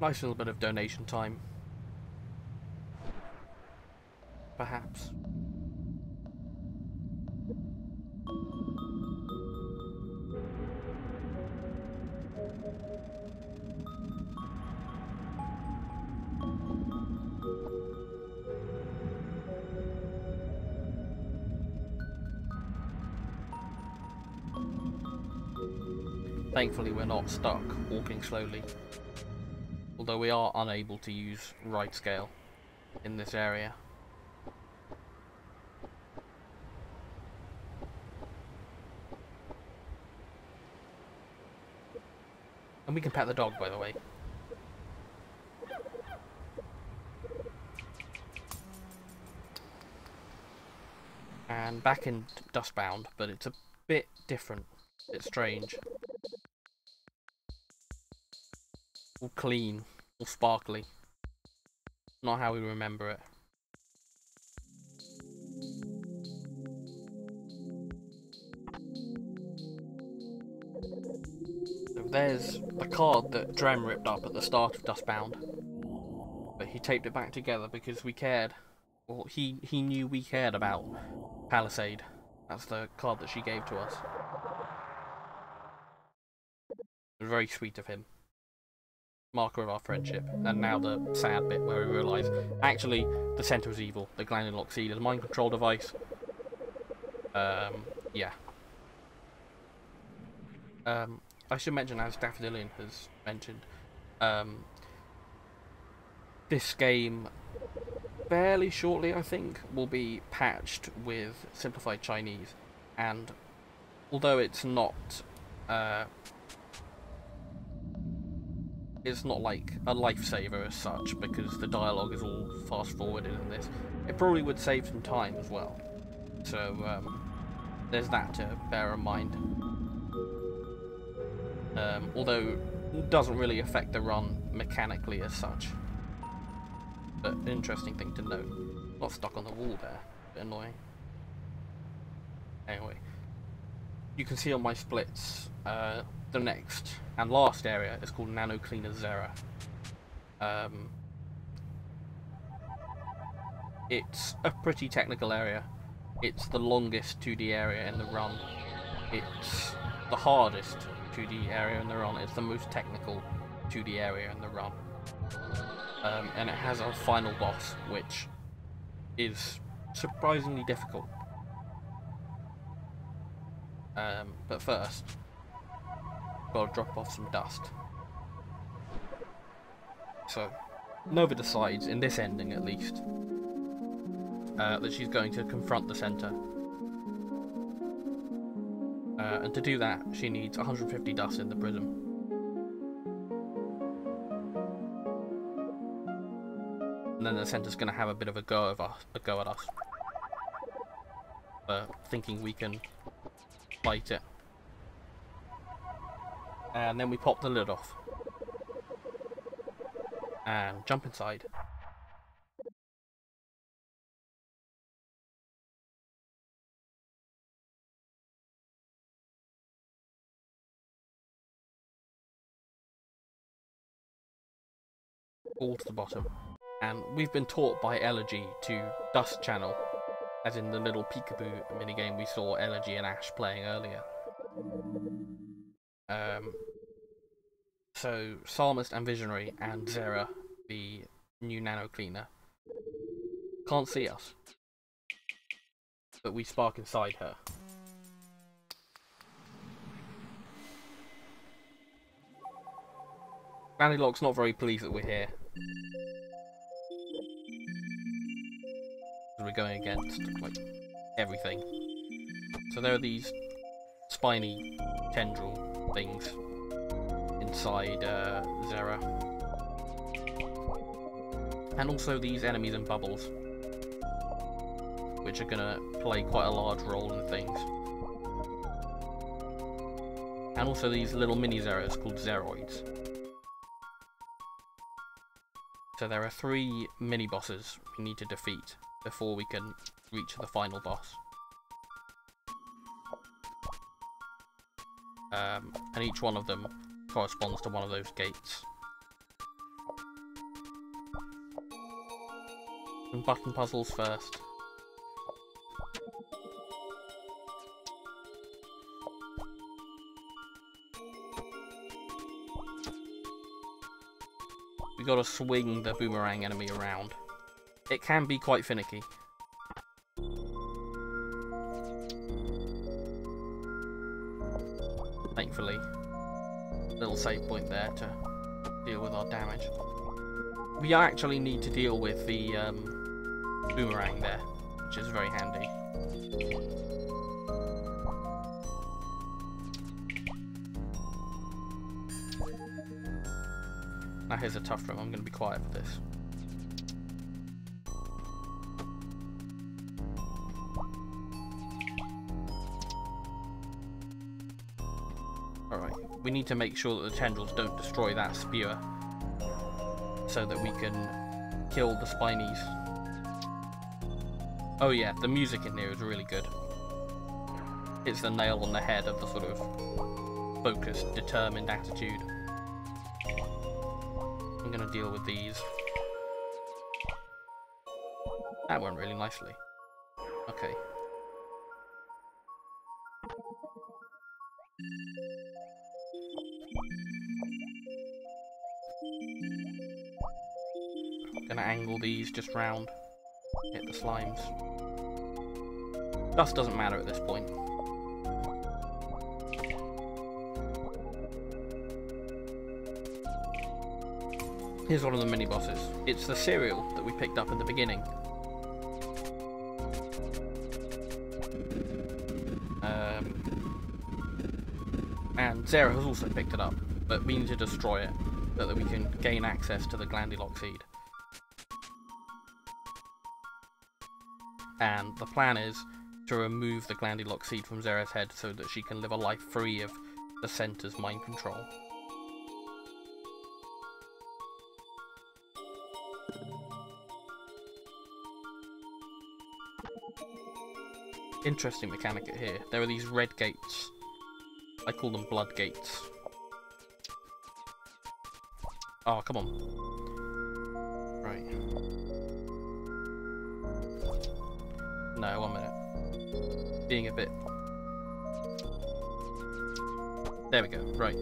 Nice little bit of donation time. Perhaps. Thankfully, we're not stuck walking slowly. Although we are unable to use ride scale in this area. And we can pet the dog, by the way. And back in Dustbound, but it's a bit different. It's strange. All clean. Or sparkly. Not how we remember it. So there's the card that Drem ripped up at the start of Dustbound. But he taped it back together because we cared. Well, he knew we cared about Palisade. That's the card that she gave to us. Very sweet of him. Marker of our friendship. And now the sad bit where we realise actually the centre is evil. The Glandiloc seed is a mind control device. Yeah. I should mention, as Daffodillian has mentioned, this game fairly shortly, I think, will be patched with simplified Chinese, and although it's not it's not like a lifesaver as such, because the dialogue is all fast-forwarded in this. It probably would save some time as well. So, there's that to bear in mind. Although, it doesn't really affect the run mechanically as such. But, an interesting thing to note. Not stuck on the wall there. A bit annoying. Anyway. You can see on my splits, the next and last area is called Nano Cleaner Zera. It's a pretty technical area. It's the longest 2D area in the run. It's the hardest 2D area in the run. It's the most technical 2D area in the run. And it has a final boss, which is surprisingly difficult. But first, gotta drop off some dust. So, Nova decides, in this ending at least, that she's going to confront the centre. And to do that, she needs 150 dust in the prism. then the centre's going to have a bit of a go at us. Thinking we can fight it. And then we pop the lid off. And jump inside. All to the bottom. And we've been taught by Elegy to dust channel, as in the little peekaboo minigame we saw Elegy and Ash playing earlier. So Psalmist and Visionary and Zera, the new nano cleaner, can't see us, but we spark inside her. Glandiloc's not very pleased that we're here. We're going against, like, everything. So there are these spiny tendril things inside Zera. And also these enemies in bubbles, which are gonna play quite a large role in things. And also these little mini Zeras called Zeroids. So there are 3 mini-bosses we need to defeat before we can reach the final boss. And each one of them corresponds to one of those gates. Some button puzzles first. Got to swing the boomerang enemy around. It can be quite finicky. Thankfully, little save point there to deal with our damage. We actually need to deal with the boomerang there, which is very handy. Now here's a tough room, I'm going to be quiet for this. Alright, we need to make sure that the tendrils don't destroy that spear, so that we can kill the spinies. Oh yeah, the music in here is really good. It's the nail on the head of the sort of focused, determined attitude. I'm going to deal with these. That went really nicely. Okay. I'm going to angle these just round. Hit the slimes. Dust doesn't matter at this point. Here's one of the mini-bosses. It's the cereal that we picked up in the beginning. And Zera has also picked it up, but we need to destroy it so that we can gain access to the Glandiloc seed. And the plan is to remove the Glandiloc seed from Zera's head so that she can live a life free of the center's mind control. Interesting mechanic here. There are these red gates. I call them blood gates. Oh, come on. Right. No, 1 minute. Being a bit... There we go, right.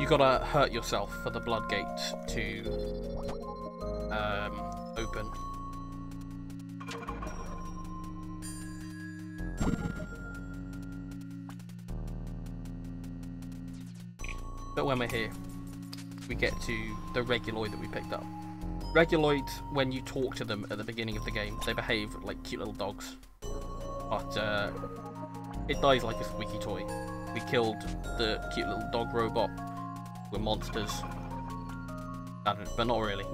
You gotta hurt yourself for the blood gates to open. But when we're here, we get to the Reguloid that we picked up. Reguloids, when you talk to them at the beginning of the game, they behave like cute little dogs. But it dies like a squeaky toy. We killed the cute little dog robot. We're monsters. But not really.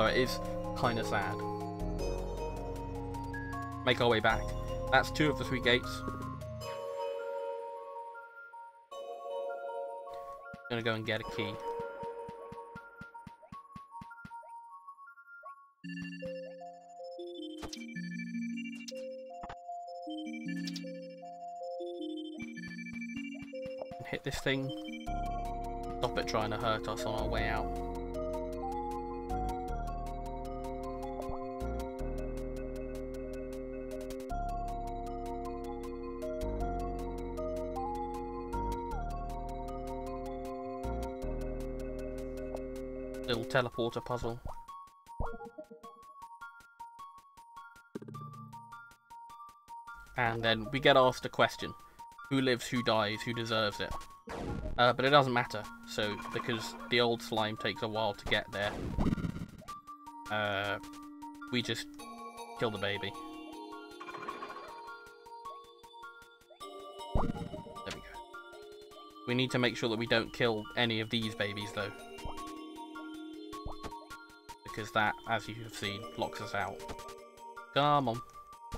although it is kind of sad. Make our way back. That's 2 of the 3 gates. Gonna go and get a key. Hit this thing. Stop it trying to hurt us on our way out. Little teleporter puzzle. And then we get asked a question. Who lives, who dies, who deserves it? But it doesn't matter, so because the old slime takes a while to get there, we just kill the baby. There we go. We need to make sure that we don't kill any of these babies though, because that, as you have seen, locks us out. Come on.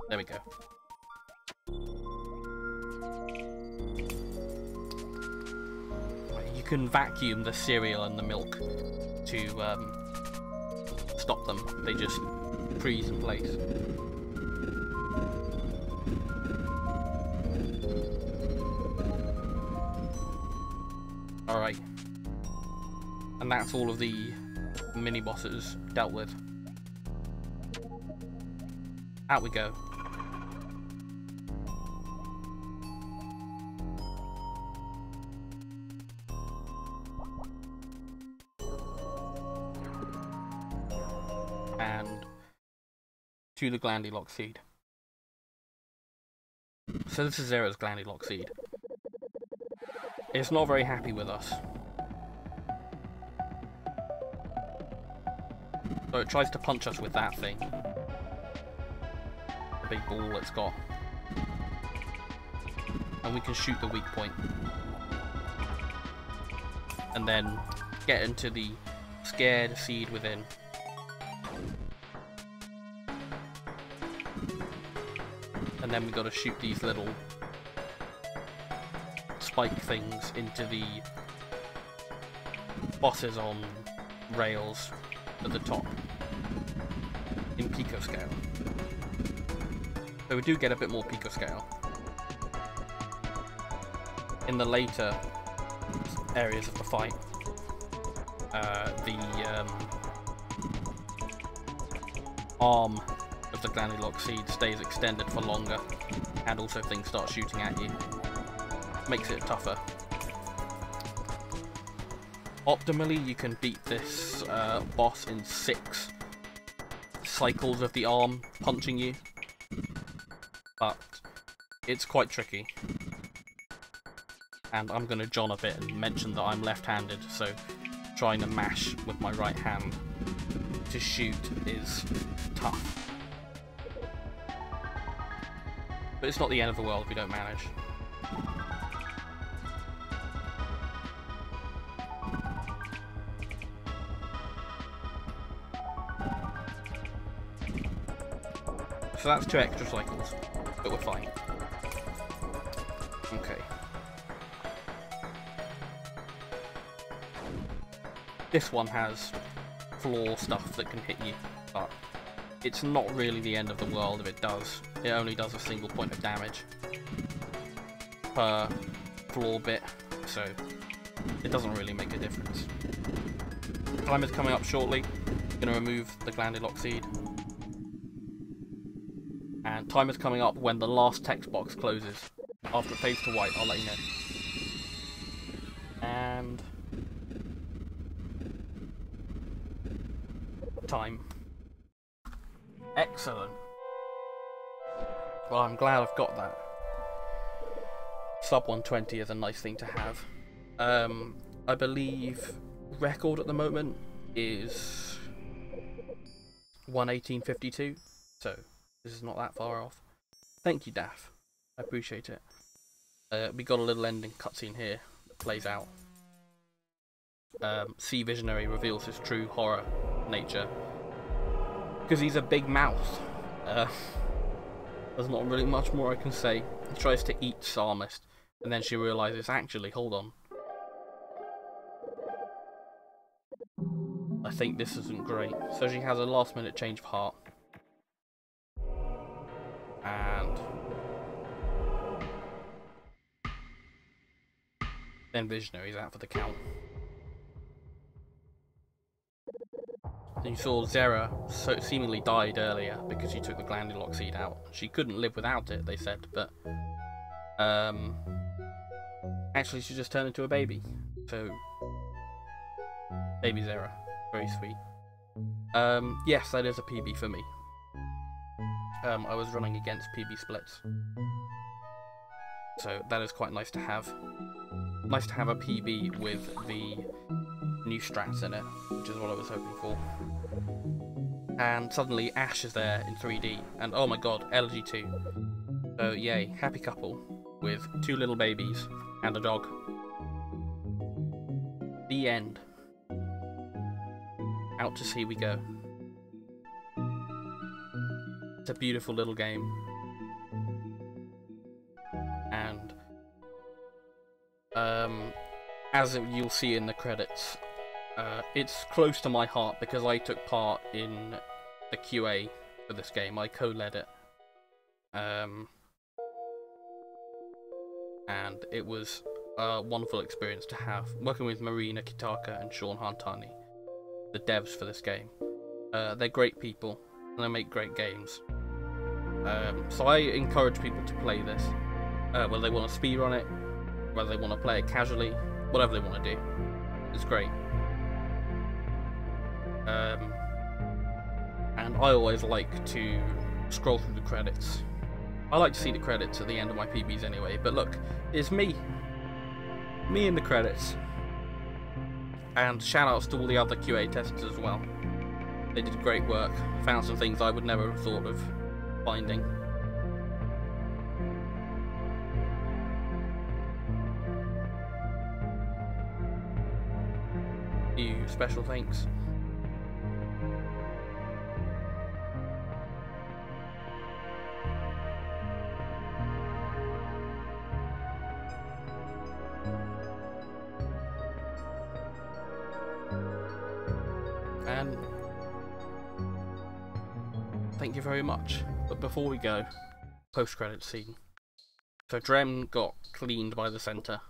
There we go. You can vacuum the cereal and the milk to stop them. They just freeze in place. Alright. And that's all of the mini bosses dealt with. Out we go. To the Glandiloc seed. So this is Zera's Glandiloc seed. It's not very happy with us. So it tries to punch us with that thing. The big ball it's got. And we can shoot the weak point. And then get into the scared seed within. And then we've got to shoot these little spike things into the bosses on rails at the top in picoscale. So we do get a bit more picoscale in the later areas of the fight. The arm the Glandiloc seed stays extended for longer, and also things start shooting at you. Makes it tougher. Optimally, you can beat this boss in 6 cycles of the arm punching you, but it's quite tricky. And I'm going to John a bit and mention that I'm left-handed, so trying to mash with my right hand to shoot is tough. But it's not the end of the world if we don't manage. So that's 2 extra cycles, but we're fine. Okay. This one has floor stuff that can hit you, but it's not really the end of the world if it does. It only does a single point of damage per floor bit, so it doesn't really make a difference. Time is coming up shortly. I'm going to remove the Glandiloc seed. And time is coming up when the last text box closes. After it fades to white, I'll let you know. And... time. Excellent. Well, I'm glad I've got that. Sub 120 is a nice thing to have. I believe record at the moment is 118.52, so this is not that far off. Thank you, Daff. I appreciate it. We got a little ending cutscene here that plays out. Sea Visionary reveals his true horror nature because he's a big mouth. There's not really much more I can say. He tries to eat Psalmist, and then she realizes, actually, hold on. I think this isn't great. So she has a last minute change of heart. And then Visionary's out for the count. And you saw Zera so seemingly died earlier because she took the Glandiloc seed out. She couldn't live without it, they said, but actually she just turned into a baby. So baby Zera. Very sweet. Yes, that is a PB for me. I was running against PB splits. So that is quite nice to have. Nice to have a PB with the new strats in it, which is what I was hoping for. And suddenly Ash is there in 3D, and oh my god, Elegy 2. So yay, happy couple with two little babies and a dog. The end. Out to sea we go. It's a beautiful little game. And as you'll see in the credits, it's close to my heart because I took part in the QA for this game. I co-led it. And it was a wonderful experience to have, working with Marina Kitaka and Sean Hantani, the devs for this game. They're great people and they make great games, so I encourage people to play this, whether they want to speedrun it, whether they want to play it casually, whatever they want to do. It's great. And I always like to scroll through the credits. I like to see the credits at the end of my PBs anyway, but look, it's me in the credits. And shoutouts to all the other QA testers as well. They did great work, found some things I would never have thought of finding. Few special thanks. Thank you very much. But before we go, post-credit scene. So Drem got cleaned by the centre,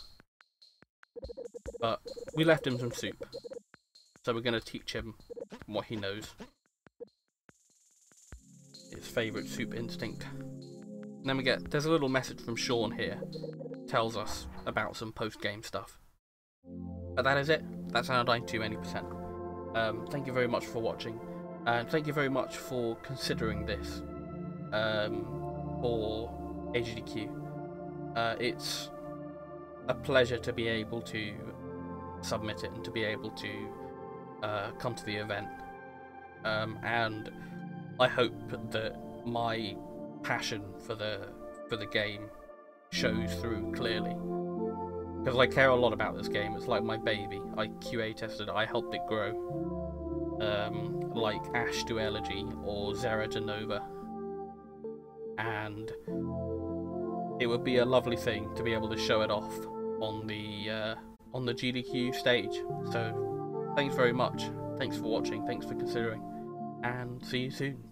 but we left him some soup. So we're going to teach him what he knows. His favourite soup instinct. And then we get, there's a little message from Sean here. Tells us about some post-game stuff. But that is it. That's Anodyne 2 80%. Thank you very much for watching. And thank you very much for considering this for AGDQ. It's a pleasure to be able to submit it and to be able to come to the event. And I hope that my passion for the game shows through clearly, because I care a lot about this game. It's like my baby. I QA tested. I helped it grow. Like Ash to Elegy or Zera to Nova, and it would be a lovely thing to be able to show it off on the GDQ stage. So thanks very much, thanks for watching, thanks for considering, and see you soon.